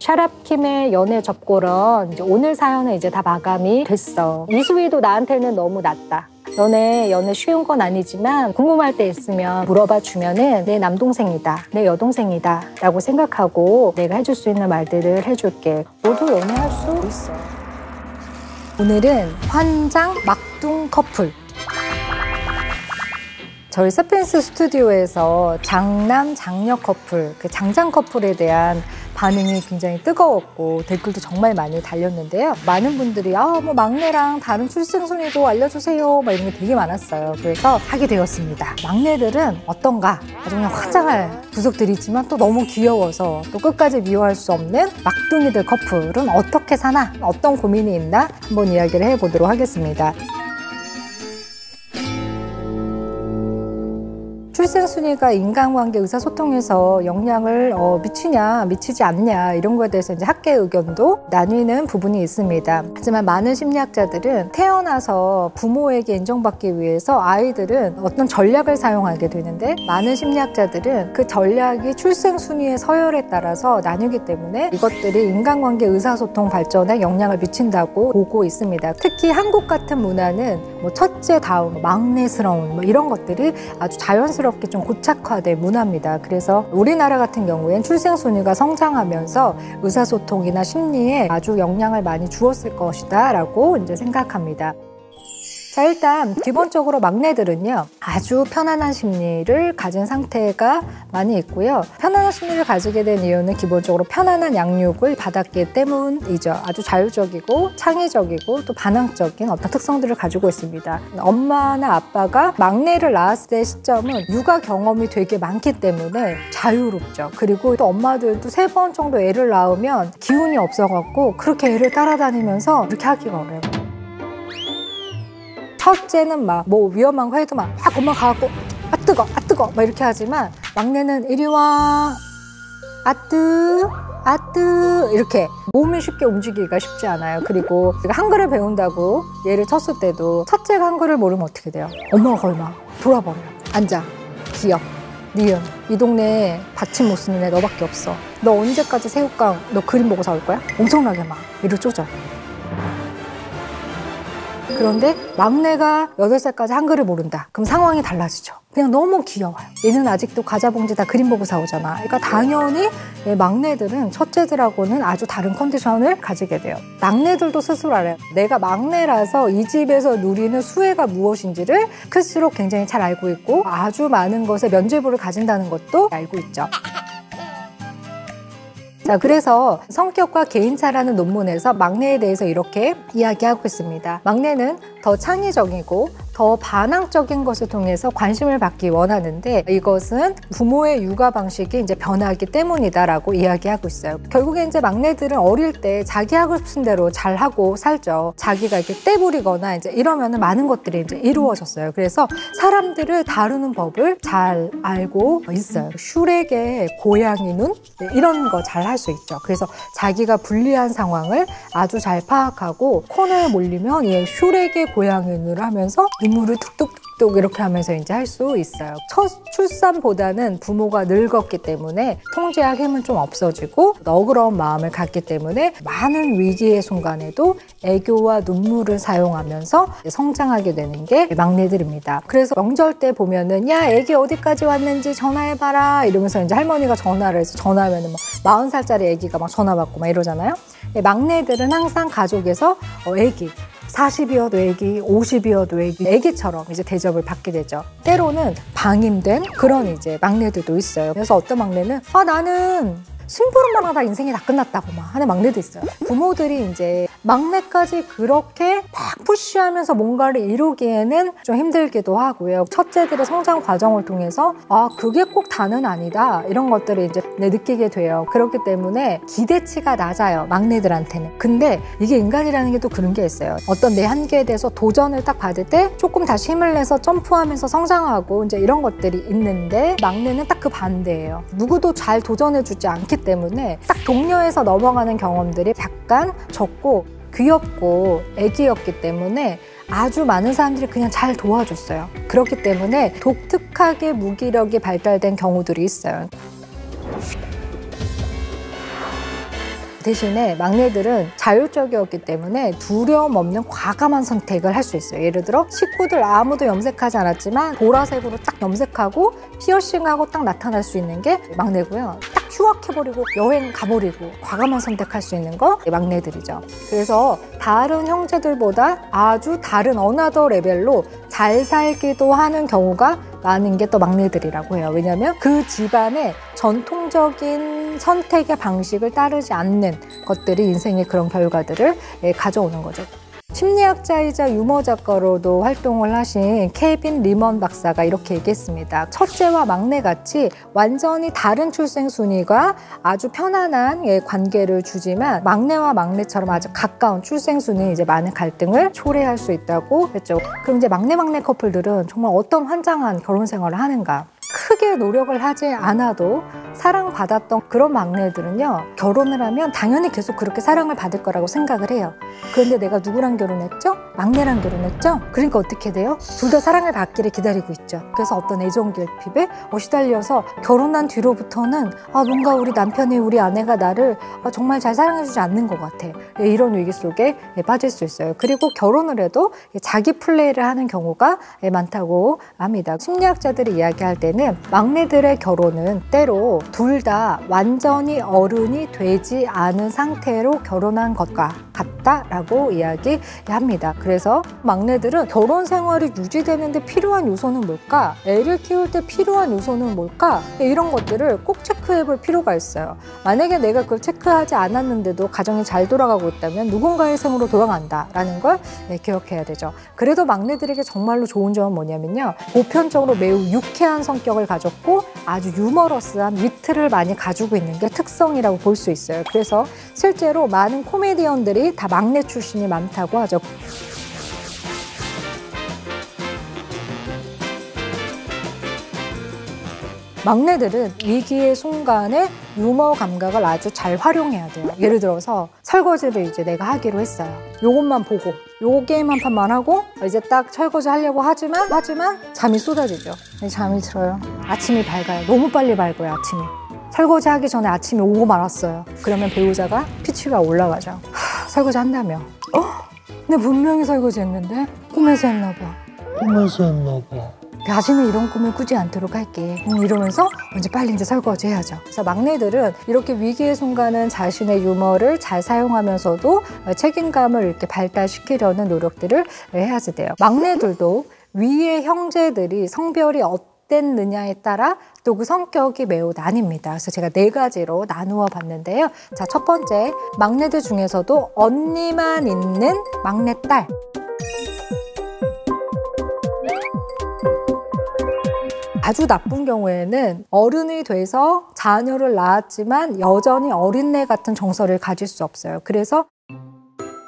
샤랍킴의 연애 접고론, 이제 오늘 사연은 이제 다 마감이 됐어. 이수희도 나한테는 너무 낫다. 너네 연애 쉬운 건 아니지만 궁금할 때 있으면 물어봐 주면은 내 남동생이다, 내 여동생이다 라고 생각하고 내가 해줄 수 있는 말들을 해줄게. 모두 연애할 수 있어. 오늘은 환장 막둥 커플. 저희 서펜스 스튜디오에서 장남 장녀 커플, 그 장장 커플에 대한 반응이 굉장히 뜨거웠고 댓글도 정말 많이 달렸는데요. 많은 분들이 뭐 막내랑 다른 출생순위도 알려주세요 막 이런 게 되게 많았어요. 그래서 하게 되었습니다. 막내들은 어떤가? 아주 그냥 화장할 부속들이지만 또 너무 귀여워서 또 끝까지 미워할 수 없는 막둥이들 커플은 어떻게 사나? 어떤 고민이 있나? 한번 이야기를 해보도록 하겠습니다. 출생순위가 인간관계 의사소통에서 영향을 미치냐 미치지 않냐 이런 거에 대해서 이제 학계의 의견도 나뉘는 부분이 있습니다. 하지만 많은 심리학자들은 태어나서 부모에게 인정받기 위해서 아이들은 어떤 전략을 사용하게 되는데, 많은 심리학자들은 그 전략이 출생순위의 서열에 따라서 나뉘기 때문에 이것들이 인간관계 의사소통 발전에 영향을 미친다고 보고 있습니다. 특히 한국 같은 문화는 뭐 첫째다운, 막내스러운 뭐 이런 것들이 아주 자연스럽게 좀 고착화된 문화입니다. 그래서 우리나라 같은 경우엔 출생순위가 성장하면서 의사소통이나 심리에 아주 영향을 많이 주었을 것이다 라고 이제 생각합니다. 자, 일단 기본적으로 막내들은요, 아주 편안한 심리를 가진 상태가 많이 있고요. 편안한 심리를 가지게 된 이유는 기본적으로 편안한 양육을 받았기 때문이죠. 아주 자율적이고 창의적이고 또 반항적인 어떤 특성들을 가지고 있습니다. 엄마나 아빠가 막내를 낳았을 때 시점은 육아 경험이 되게 많기 때문에 자유롭죠. 그리고 또 엄마들도 3번 정도 애를 낳으면 기운이 없어갖고 그렇게 애를 따라다니면서 이렇게 하기가 어려워요. 첫째는 막 뭐 위험한 회도 막 확 엄마가갖고 아 뜨거, 아 뜨거 막 이렇게 하지만, 막내는 이리 와, 아 뜨, 아 뜨 이렇게 몸이 쉽게 움직이기가 쉽지 않아요. 그리고 한글을 배운다고 얘를 쳤을 때도 첫째가 한글을 모르면 어떻게 돼요? 엄마가 걸마 돌아버려. 앉아, 기역, 니은, 이 동네에 받침 못 쓰는 애 너밖에 없어. 너 언제까지 새우깡 너 그림 보고 사올 거야? 엄청나게 막 이를 쪼져. 그런데 막내가 8살까지 한글을 모른다. 그럼 상황이 달라지죠. 그냥 너무 귀여워요. 얘는 아직도 과자 봉지 다 그림 보고 사오잖아. 그러니까 당연히 막내들은 첫째들하고는 아주 다른 컨디션을 가지게 돼요. 막내들도 스스로 알아요. 내가 막내라서 이 집에서 누리는 수혜가 무엇인지를 클수록 굉장히 잘 알고 있고, 아주 많은 것에 면죄부를 가진다는 것도 알고 있죠. 자, 그래서 성격과 개인차라는 논문에서 막내에 대해서 이렇게 이야기하고 있습니다. 막내는 더 창의적이고 더 반항적인 것을 통해서 관심을 받기 원하는데, 이것은 부모의 육아 방식이 이제 변하기 때문이다라고 이야기하고 있어요. 결국에 이제 막내들은 어릴 때 자기 하고 싶은 대로 잘 하고 살죠. 자기가 이렇게 떼부리거나 이제 이러면은 많은 것들이 이제 이루어졌어요. 그래서 사람들을 다루는 법을 잘 알고 있어요. 슈렉의 고양이 눈 이런 거 잘 할 수 있죠. 그래서 자기가 불리한 상황을 아주 잘 파악하고, 코너에 몰리면 얘 슈렉의 고양이 눈을 하면서 눈물을 툭툭툭 이렇게 하면서 이제 할 수 있어요. 첫 출산보다는 부모가 늙었기 때문에 통제할 힘은 좀 없어지고 너그러운 마음을 갖기 때문에 많은 위기의 순간에도 애교와 눈물을 사용하면서 성장하게 되는 게 막내들입니다. 그래서 명절 때 보면은 야, 애기 어디까지 왔는지 전화해봐라 이러면서 이제 할머니가 전화를 해서, 전화하면은 막 40살짜리 애기가 막 전화 받고 막 이러잖아요. 막내들은 항상 가족에서 애기, 40이어도 애기, 50이어도 애기, 애기처럼 이제 대접을 받게 되죠. 때로는 방임된 그런 이제 막내들도 있어요. 그래서 어떤 막내는 아, 나는 심부름만 하다 인생이 다 끝났다고 막 하는 막내도 있어요. 부모들이 이제 막내까지 그렇게 막 푸시하면서 뭔가를 이루기에는 좀 힘들기도 하고요. 첫째들의 성장 과정을 통해서 아, 그게 꼭 다는 아니다 이런 것들을 이제 느끼게 돼요. 그렇기 때문에 기대치가 낮아요, 막내들한테는. 근데 이게 인간이라는 게 또 그런 게 있어요. 어떤 내 한계에 대해서 도전을 딱 받을 때 조금 다시 힘을 내서 점프하면서 성장하고 이제 이런 것들이 있는데, 막내는 딱 그 반대예요. 누구도 잘 도전해주지 않기 때문에 딱 동료에서 넘어가는 경험들이 약간 적고 귀엽고 애기였기 때문에 아주 많은 사람들이 그냥 잘 도와줬어요. 그렇기 때문에 독특하게 무기력이 발달된 경우들이 있어요. 대신에 막내들은 자율적이었기 때문에 두려움 없는 과감한 선택을 할 수 있어요. 예를 들어 식구들 아무도 염색하지 않았지만 보라색으로 딱 염색하고 피어싱하고 딱 나타날 수 있는 게 막내고요. 딱 휴학해버리고 여행 가버리고 과감한 선택할 수 있는 거 막내들이죠. 그래서 다른 형제들보다 아주 다른 어나더 레벨로 잘 살기도 하는 경우가 많은 게 또 막내들이라고 해요. 왜냐하면 그 집안의 전통적인 선택의 방식을 따르지 않는 것들이 인생의 그런 결과들을 가져오는 거죠. 심리학자이자 유머 작가로도 활동을 하신 케빈 리먼 박사가 이렇게 얘기했습니다. 첫째와 막내같이 완전히 다른 출생 순위가 아주 편안한 관계를 주지만, 막내와 막내처럼 아주 가까운 출생 순위 이제 많은 갈등을 초래할 수 있다고 했죠. 그럼 이제 막내 커플들은 정말 어떤 환장한 결혼 생활을 하는가? 크게 노력을 하지 않아도 사랑받았던 그런 막내들은요, 결혼을 하면 당연히 계속 그렇게 사랑을 받을 거라고 생각을 해요. 그런데 내가 누구랑 결혼했죠? 막내랑 결혼했죠? 그러니까 어떻게 돼요? 둘 다 사랑을 받기를 기다리고 있죠. 그래서 어떤 애정결핍에 시달려서 결혼한 뒤로부터는 아, 뭔가 우리 남편이, 우리 아내가 나를 정말 잘 사랑해주지 않는 것 같아, 이런 위기 속에 빠질 수 있어요. 그리고 결혼을 해도 자기 플레이를 하는 경우가 많다고 합니다. 심리학자들이 이야기할 때는 보면은 막내들의 결혼은 때로 둘 다 완전히 어른이 되지 않은 상태로 결혼한 것과 같다라고 이야기합니다. 그래서 막내들은 결혼 생활이 유지되는 데 필요한 요소는 뭘까? 애를 키울 때 필요한 요소는 뭘까? 이런 것들을 꼭 체크해 볼 필요가 있어요. 만약에 내가 그걸 체크하지 않았는데도 가정이 잘 돌아가고 있다면 누군가의 생으로 돌아간다라는 걸 기억해야 되죠. 그래도 막내들에게 정말로 좋은 점은 뭐냐면요, 보편적으로 매우 유쾌한 성격을 가졌고 아주 유머러스한 위트를 많이 가지고 있는 게 특성이라고 볼 수 있어요. 그래서 실제로 많은 코미디언들이 다 막내 출신이 많다고 하죠. 막내들은 위기의 순간에 유머 감각을 아주 잘 활용해야 돼요. 예를 들어서 설거지를 이제 내가 하기로 했어요. 요것만 보고 요 게임 한 판만 하고 이제 딱 설거지 하려고 하지만 잠이 쏟아지죠. 잠이 들어요. 아침이 밝아요. 너무 빨리 밝아요. 아침이. 설거지 하기 전에 아침이 오고 말았어요. 그러면 배우자가 피치가 올라가죠. 설거지 한다며. 근데 분명히 설거지 했는데 꿈에서 했나 봐. 다시는 이런 꿈을 꾸지 않도록 할게. 이러면서 먼저 빨리 이제 설거지 해야죠. 그래서 막내들은 이렇게 위기의 순간은 자신의 유머를 잘 사용하면서도 책임감을 이렇게 발달시키려는 노력들을 해야지 돼요. 막내들도 위의 형제들이 성별이 어땠느냐에 따라 또 그 성격이 매우 나뉩니다. 그래서 제가 4가지로 나누어 봤는데요. 자, 첫 번째, 막내들 중에서도 언니만 있는 막내딸. 아주 나쁜 경우에는 어른이 돼서 자녀를 낳았지만 여전히 어린애 같은 정서를 가질 수 없어요. 그래서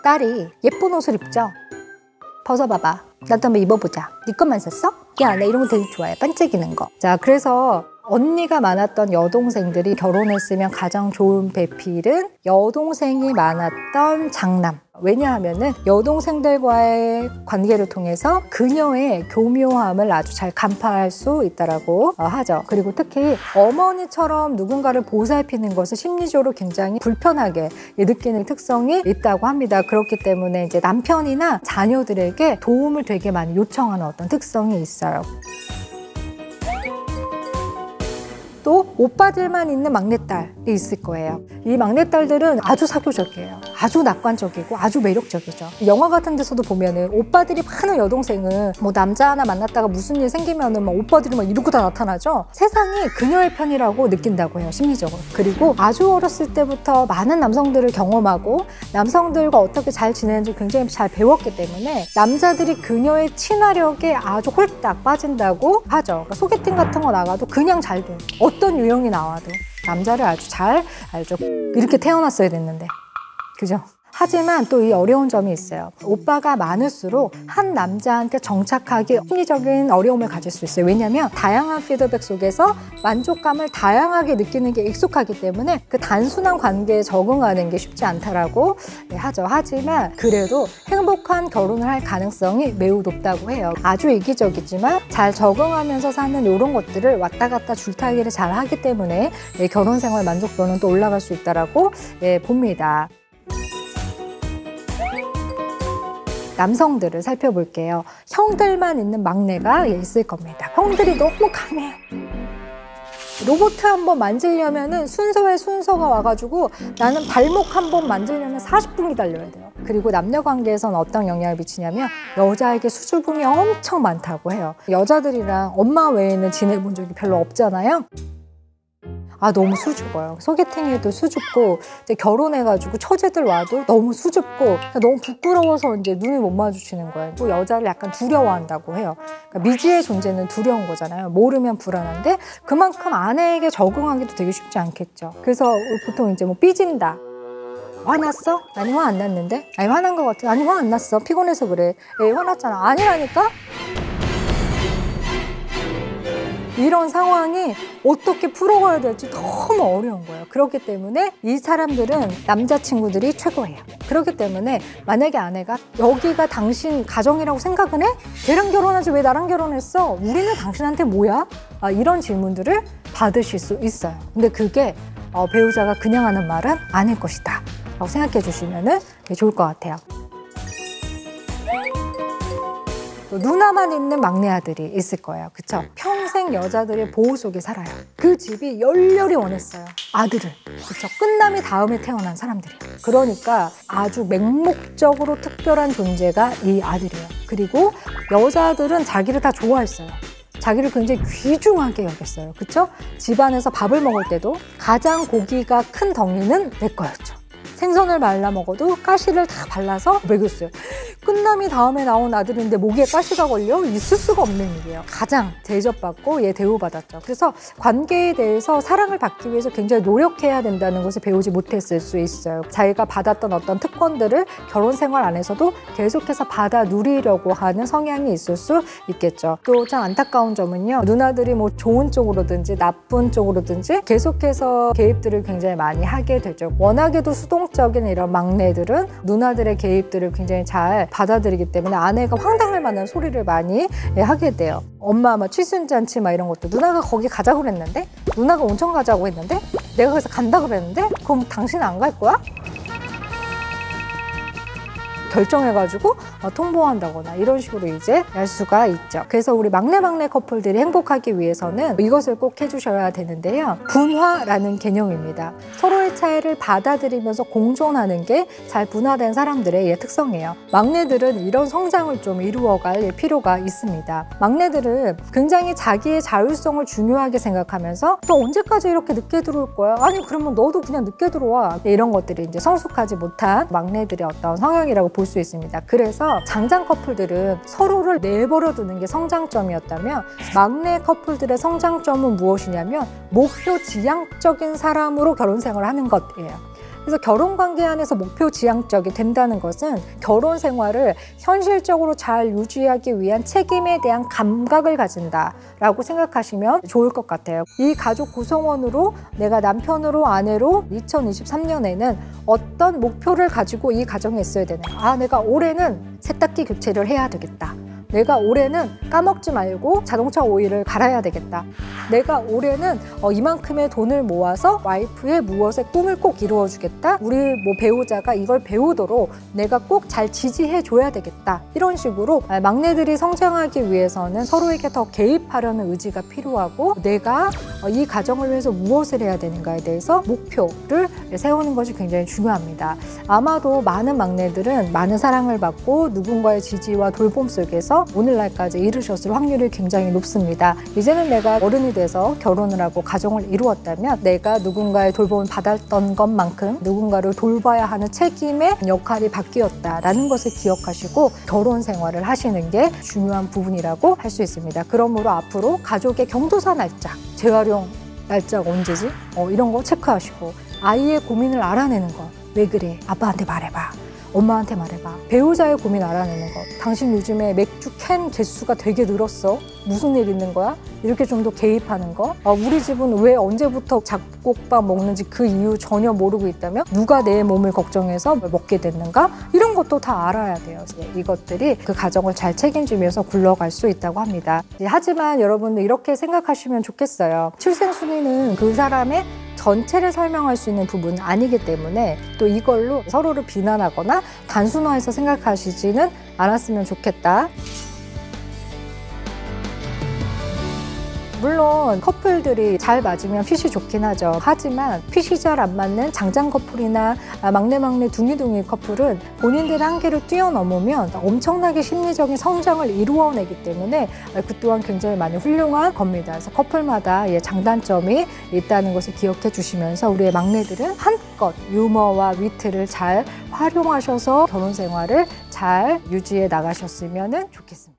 딸이 예쁜 옷을 입죠. 벗어봐봐. 나도 한번 입어보자. 네 것만 샀어? 야, 나 이런 거 되게 좋아해. 반짝이는 거. 자, 그래서 언니가 많았던 여동생들이 결혼했으면 가장 좋은 배필은 여동생이 많았던 장남. 왜냐하면은 여동생들과의 관계를 통해서 그녀의 교묘함을 아주 잘 간파할 수 있다라고 하죠. 그리고 특히 어머니처럼 누군가를 보살피는 것을 심리적으로 굉장히 불편하게 느끼는 특성이 있다고 합니다. 그렇기 때문에 이제 남편이나 자녀들에게 도움을 되게 많이 요청하는 어떤 특성이 있어요. 또 오빠들만 있는 막내딸이 있을 거예요. 이 막내딸들은 아주 사교적이에요. 아주 낙관적이고 아주 매력적이죠. 영화 같은 데서도 보면은 오빠들이 많은 여동생은 뭐 남자 하나 만났다가 무슨 일 생기면은 막 오빠들이 막 이러고 다 나타나죠. 세상이 그녀의 편이라고 느낀다고 해요, 심리적으로. 그리고 아주 어렸을 때부터 많은 남성들을 경험하고 남성들과 어떻게 잘 지내는지 굉장히 잘 배웠기 때문에 남자들이 그녀의 친화력에 아주 홀딱 빠진다고 하죠. 그러니까 소개팅 같은 거 나가도 그냥 잘 돼요. 어떤 유형이 나와도 남자를 아주 잘 알죠. 이렇게 태어났어야 됐는데, 그죠? 하지만 또 이 어려운 점이 있어요. 오빠가 많을수록 한 남자한테 정착하기 심리적인 어려움을 가질 수 있어요. 왜냐하면 다양한 피드백 속에서 만족감을 다양하게 느끼는 게 익숙하기 때문에 그 단순한 관계에 적응하는 게 쉽지 않다라고 하죠. 하지만 그래도 행복한 결혼을 할 가능성이 매우 높다고 해요. 아주 이기적이지만 잘 적응하면서 사는 이런 것들을 왔다 갔다 줄타기를 잘 하기 때문에 결혼 생활 만족도는 또 올라갈 수 있다라고 봅니다. 남성들을 살펴볼게요. 형들만 있는 막내가 있을 겁니다. 형들이 너무 강해요. 로봇 한번 만지려면은 순서에 순서가 와가지고 나는 발목 한번 만지려면 40분 기다려야 돼요. 그리고 남녀 관계에선 어떤 영향을 미치냐면 여자에게 수줍음이 엄청 많다고 해요. 여자들이랑 엄마 외에는 지내본 적이 별로 없잖아요. 아, 너무 수줍어요. 소개팅에도 수줍고 이제 결혼해가지고 처제들 와도 너무 수줍고 너무 부끄러워서 이제 눈을 못 마주치는 거예요. 또 여자를 약간 두려워한다고 해요. 그러니까 미지의 존재는 두려운 거잖아요. 모르면 불안한데 그만큼 아내에게 적응하기도 되게 쉽지 않겠죠. 그래서 보통 이제 뭐 삐진다. 화났어? 아니, 화 안 났는데? 아니, 화난 거 같아. 아니, 화 안 났어. 피곤해서 그래. 에이, 화났잖아. 아니라니까? 이런 상황이 어떻게 풀어가야 될지 너무 어려운 거예요. 그렇기 때문에 이 사람들은 남자친구들이 최고예요. 그렇기 때문에 만약에 아내가 여기가 당신 가정이라고 생각은 해? 걔랑 결혼하지 왜 나랑 결혼했어? 우리는 당신한테 뭐야? 아, 이런 질문들을 받으실 수 있어요. 근데 그게 배우자가 그냥 하는 말은 아닐 것이다 라고 생각해 주시면 좋을 것 같아요. 누나만 있는 막내 아들이 있을 거예요. 그쵸? 평생 평생 여자들의 보호 속에 살아요. 그 집이 열렬히 원했어요. 아들을. 그쵸? 끝남이 다음에 태어난 사람들이에요. 그러니까 아주 맹목적으로 특별한 존재가 이 아들이에요. 그리고 여자들은 자기를 다 좋아했어요. 자기를 굉장히 귀중하게 여겼어요. 그쵸? 집안에서 밥을 먹을 때도 가장 고기가 큰 덩이는 내 거였죠. 생선을 말라 먹어도 가시를 다 발라서 먹였어요. 끝남이 다음에 나온 아들인데 목에 가시가 걸려? 있을 수가 없는 일이에요. 가장 대접받고 대우받았죠. 그래서 관계에 대해서 사랑을 받기 위해서 굉장히 노력해야 된다는 것을 배우지 못했을 수 있어요. 자기가 받았던 어떤 특권들을 결혼 생활 안에서도 계속해서 받아 누리려고 하는 성향이 있을 수 있겠죠. 또 참 안타까운 점은요, 누나들이 뭐 좋은 쪽으로든지 나쁜 쪽으로든지 계속해서 개입들을 굉장히 많이 하게 되죠. 워낙에도 수동적인 이런 막내들은 누나들의 개입들을 굉장히 잘 받아들이기 때문에 아내가 황당할 만한 소리를 많이 하게 돼요. 엄마 막 칠순잔치 막 이런 것도 누나가 거기 가자고 그랬는데, 누나가 온천 가자고 했는데, 내가 거기서 간다 그랬는데, 그럼 당신 안 갈 거야? 결정해가지고 통보한다거나 이런 식으로 이제 할 수가 있죠. 그래서 우리 막내 커플들이 행복하기 위해서는 이것을 꼭 해주셔야 되는데요. 분화라는 개념입니다. 서로의 차이를 받아들이면서 공존하는 게 잘 분화된 사람들의 특성이에요. 막내들은 이런 성장을 좀 이루어갈 필요가 있습니다. 막내들은 굉장히 자기의 자율성을 중요하게 생각하면서 또 언제까지 이렇게 늦게 들어올 거야? 아니 그러면 너도 그냥 늦게 들어와. 이런 것들이 이제 성숙하지 못한 막내들의 어떤 성향이라고 볼 수 있습니다. 그래서 장장 커플들은 서로를 내버려 두는 게 성장점이었다면 막내 커플들의 성장점은 무엇이냐면 목표 지향적인 사람으로 결혼 생활을 하는 것이에요. 그래서 결혼 관계 안에서 목표 지향적이 된다는 것은 결혼 생활을 현실적으로 잘 유지하기 위한 책임에 대한 감각을 가진다라고 생각하시면 좋을 것 같아요. 이 가족 구성원으로 내가 남편으로 아내로 2023년에는 어떤 목표를 가지고 이 가정에 있어야 되나. 아, 내가 올해는 세탁기 교체를 해야 되겠다. 내가 올해는 까먹지 말고 자동차 오일을 갈아야 되겠다. 내가 올해는 이만큼의 돈을 모아서 와이프의 무엇의 꿈을 꼭 이루어주겠다. 우리 뭐 배우자가 이걸 배우도록 내가 꼭 잘 지지해줘야 되겠다. 이런 식으로 막내들이 성장하기 위해서는 서로에게 더 개입하려는 의지가 필요하고 내가 이 가정을 위해서 무엇을 해야 되는가에 대해서 목표를 세우는 것이 굉장히 중요합니다. 아마도 많은 막내들은 많은 사랑을 받고 누군가의 지지와 돌봄 속에서 오늘날까지 이르셨을 확률이 굉장히 높습니다. 이제는 내가 어른이 돼서 결혼을 하고 가정을 이루었다면 내가 누군가의 돌봄을 받았던 것만큼 누군가를 돌봐야 하는 책임의 역할이 바뀌었다라는 것을 기억하시고 결혼 생활을 하시는 게 중요한 부분이라고 할 수 있습니다. 그러므로 앞으로 가족의 경조사 날짜, 재활용 날짜가 언제지? 이런 거 체크하시고 아이의 고민을 알아내는 것, 왜 그래? 아빠한테 말해봐. 엄마한테 말해봐. 배우자의 고민 알아내는 것. 당신 요즘에 맥주 캔 개수가 되게 늘었어. 무슨 일 있는 거야? 이렇게 좀 더 개입하는 거. 우리 집은 왜 언제부터 잡곡밥 먹는지 그 이유 전혀 모르고 있다면 누가 내 몸을 걱정해서 먹게 됐는가? 이런 것도 다 알아야 돼요. 이것들이 그 가정을 잘 책임지면서 굴러갈 수 있다고 합니다. 하지만 여러분들 이렇게 생각하시면 좋겠어요. 출생순위는 그 사람의 전체를 설명할 수 있는 부분은 아니기 때문에 또 이걸로 서로를 비난하거나 단순화해서 생각하시지는 않았으면 좋겠다. 물론 커플들이 잘 맞으면 핏이 좋긴 하죠. 하지만 핏이 잘 안 맞는 장장 커플이나 막내 둥이둥이 커플은 본인들의 한계를 뛰어넘으면 엄청나게 심리적인 성장을 이루어내기 때문에 그 또한 굉장히 많이 훌륭한 겁니다. 그래서 커플마다 장단점이 있다는 것을 기억해 주시면서 우리의 막내들은 한껏 유머와 위트를 잘 활용하셔서 결혼 생활을 잘 유지해 나가셨으면 좋겠습니다.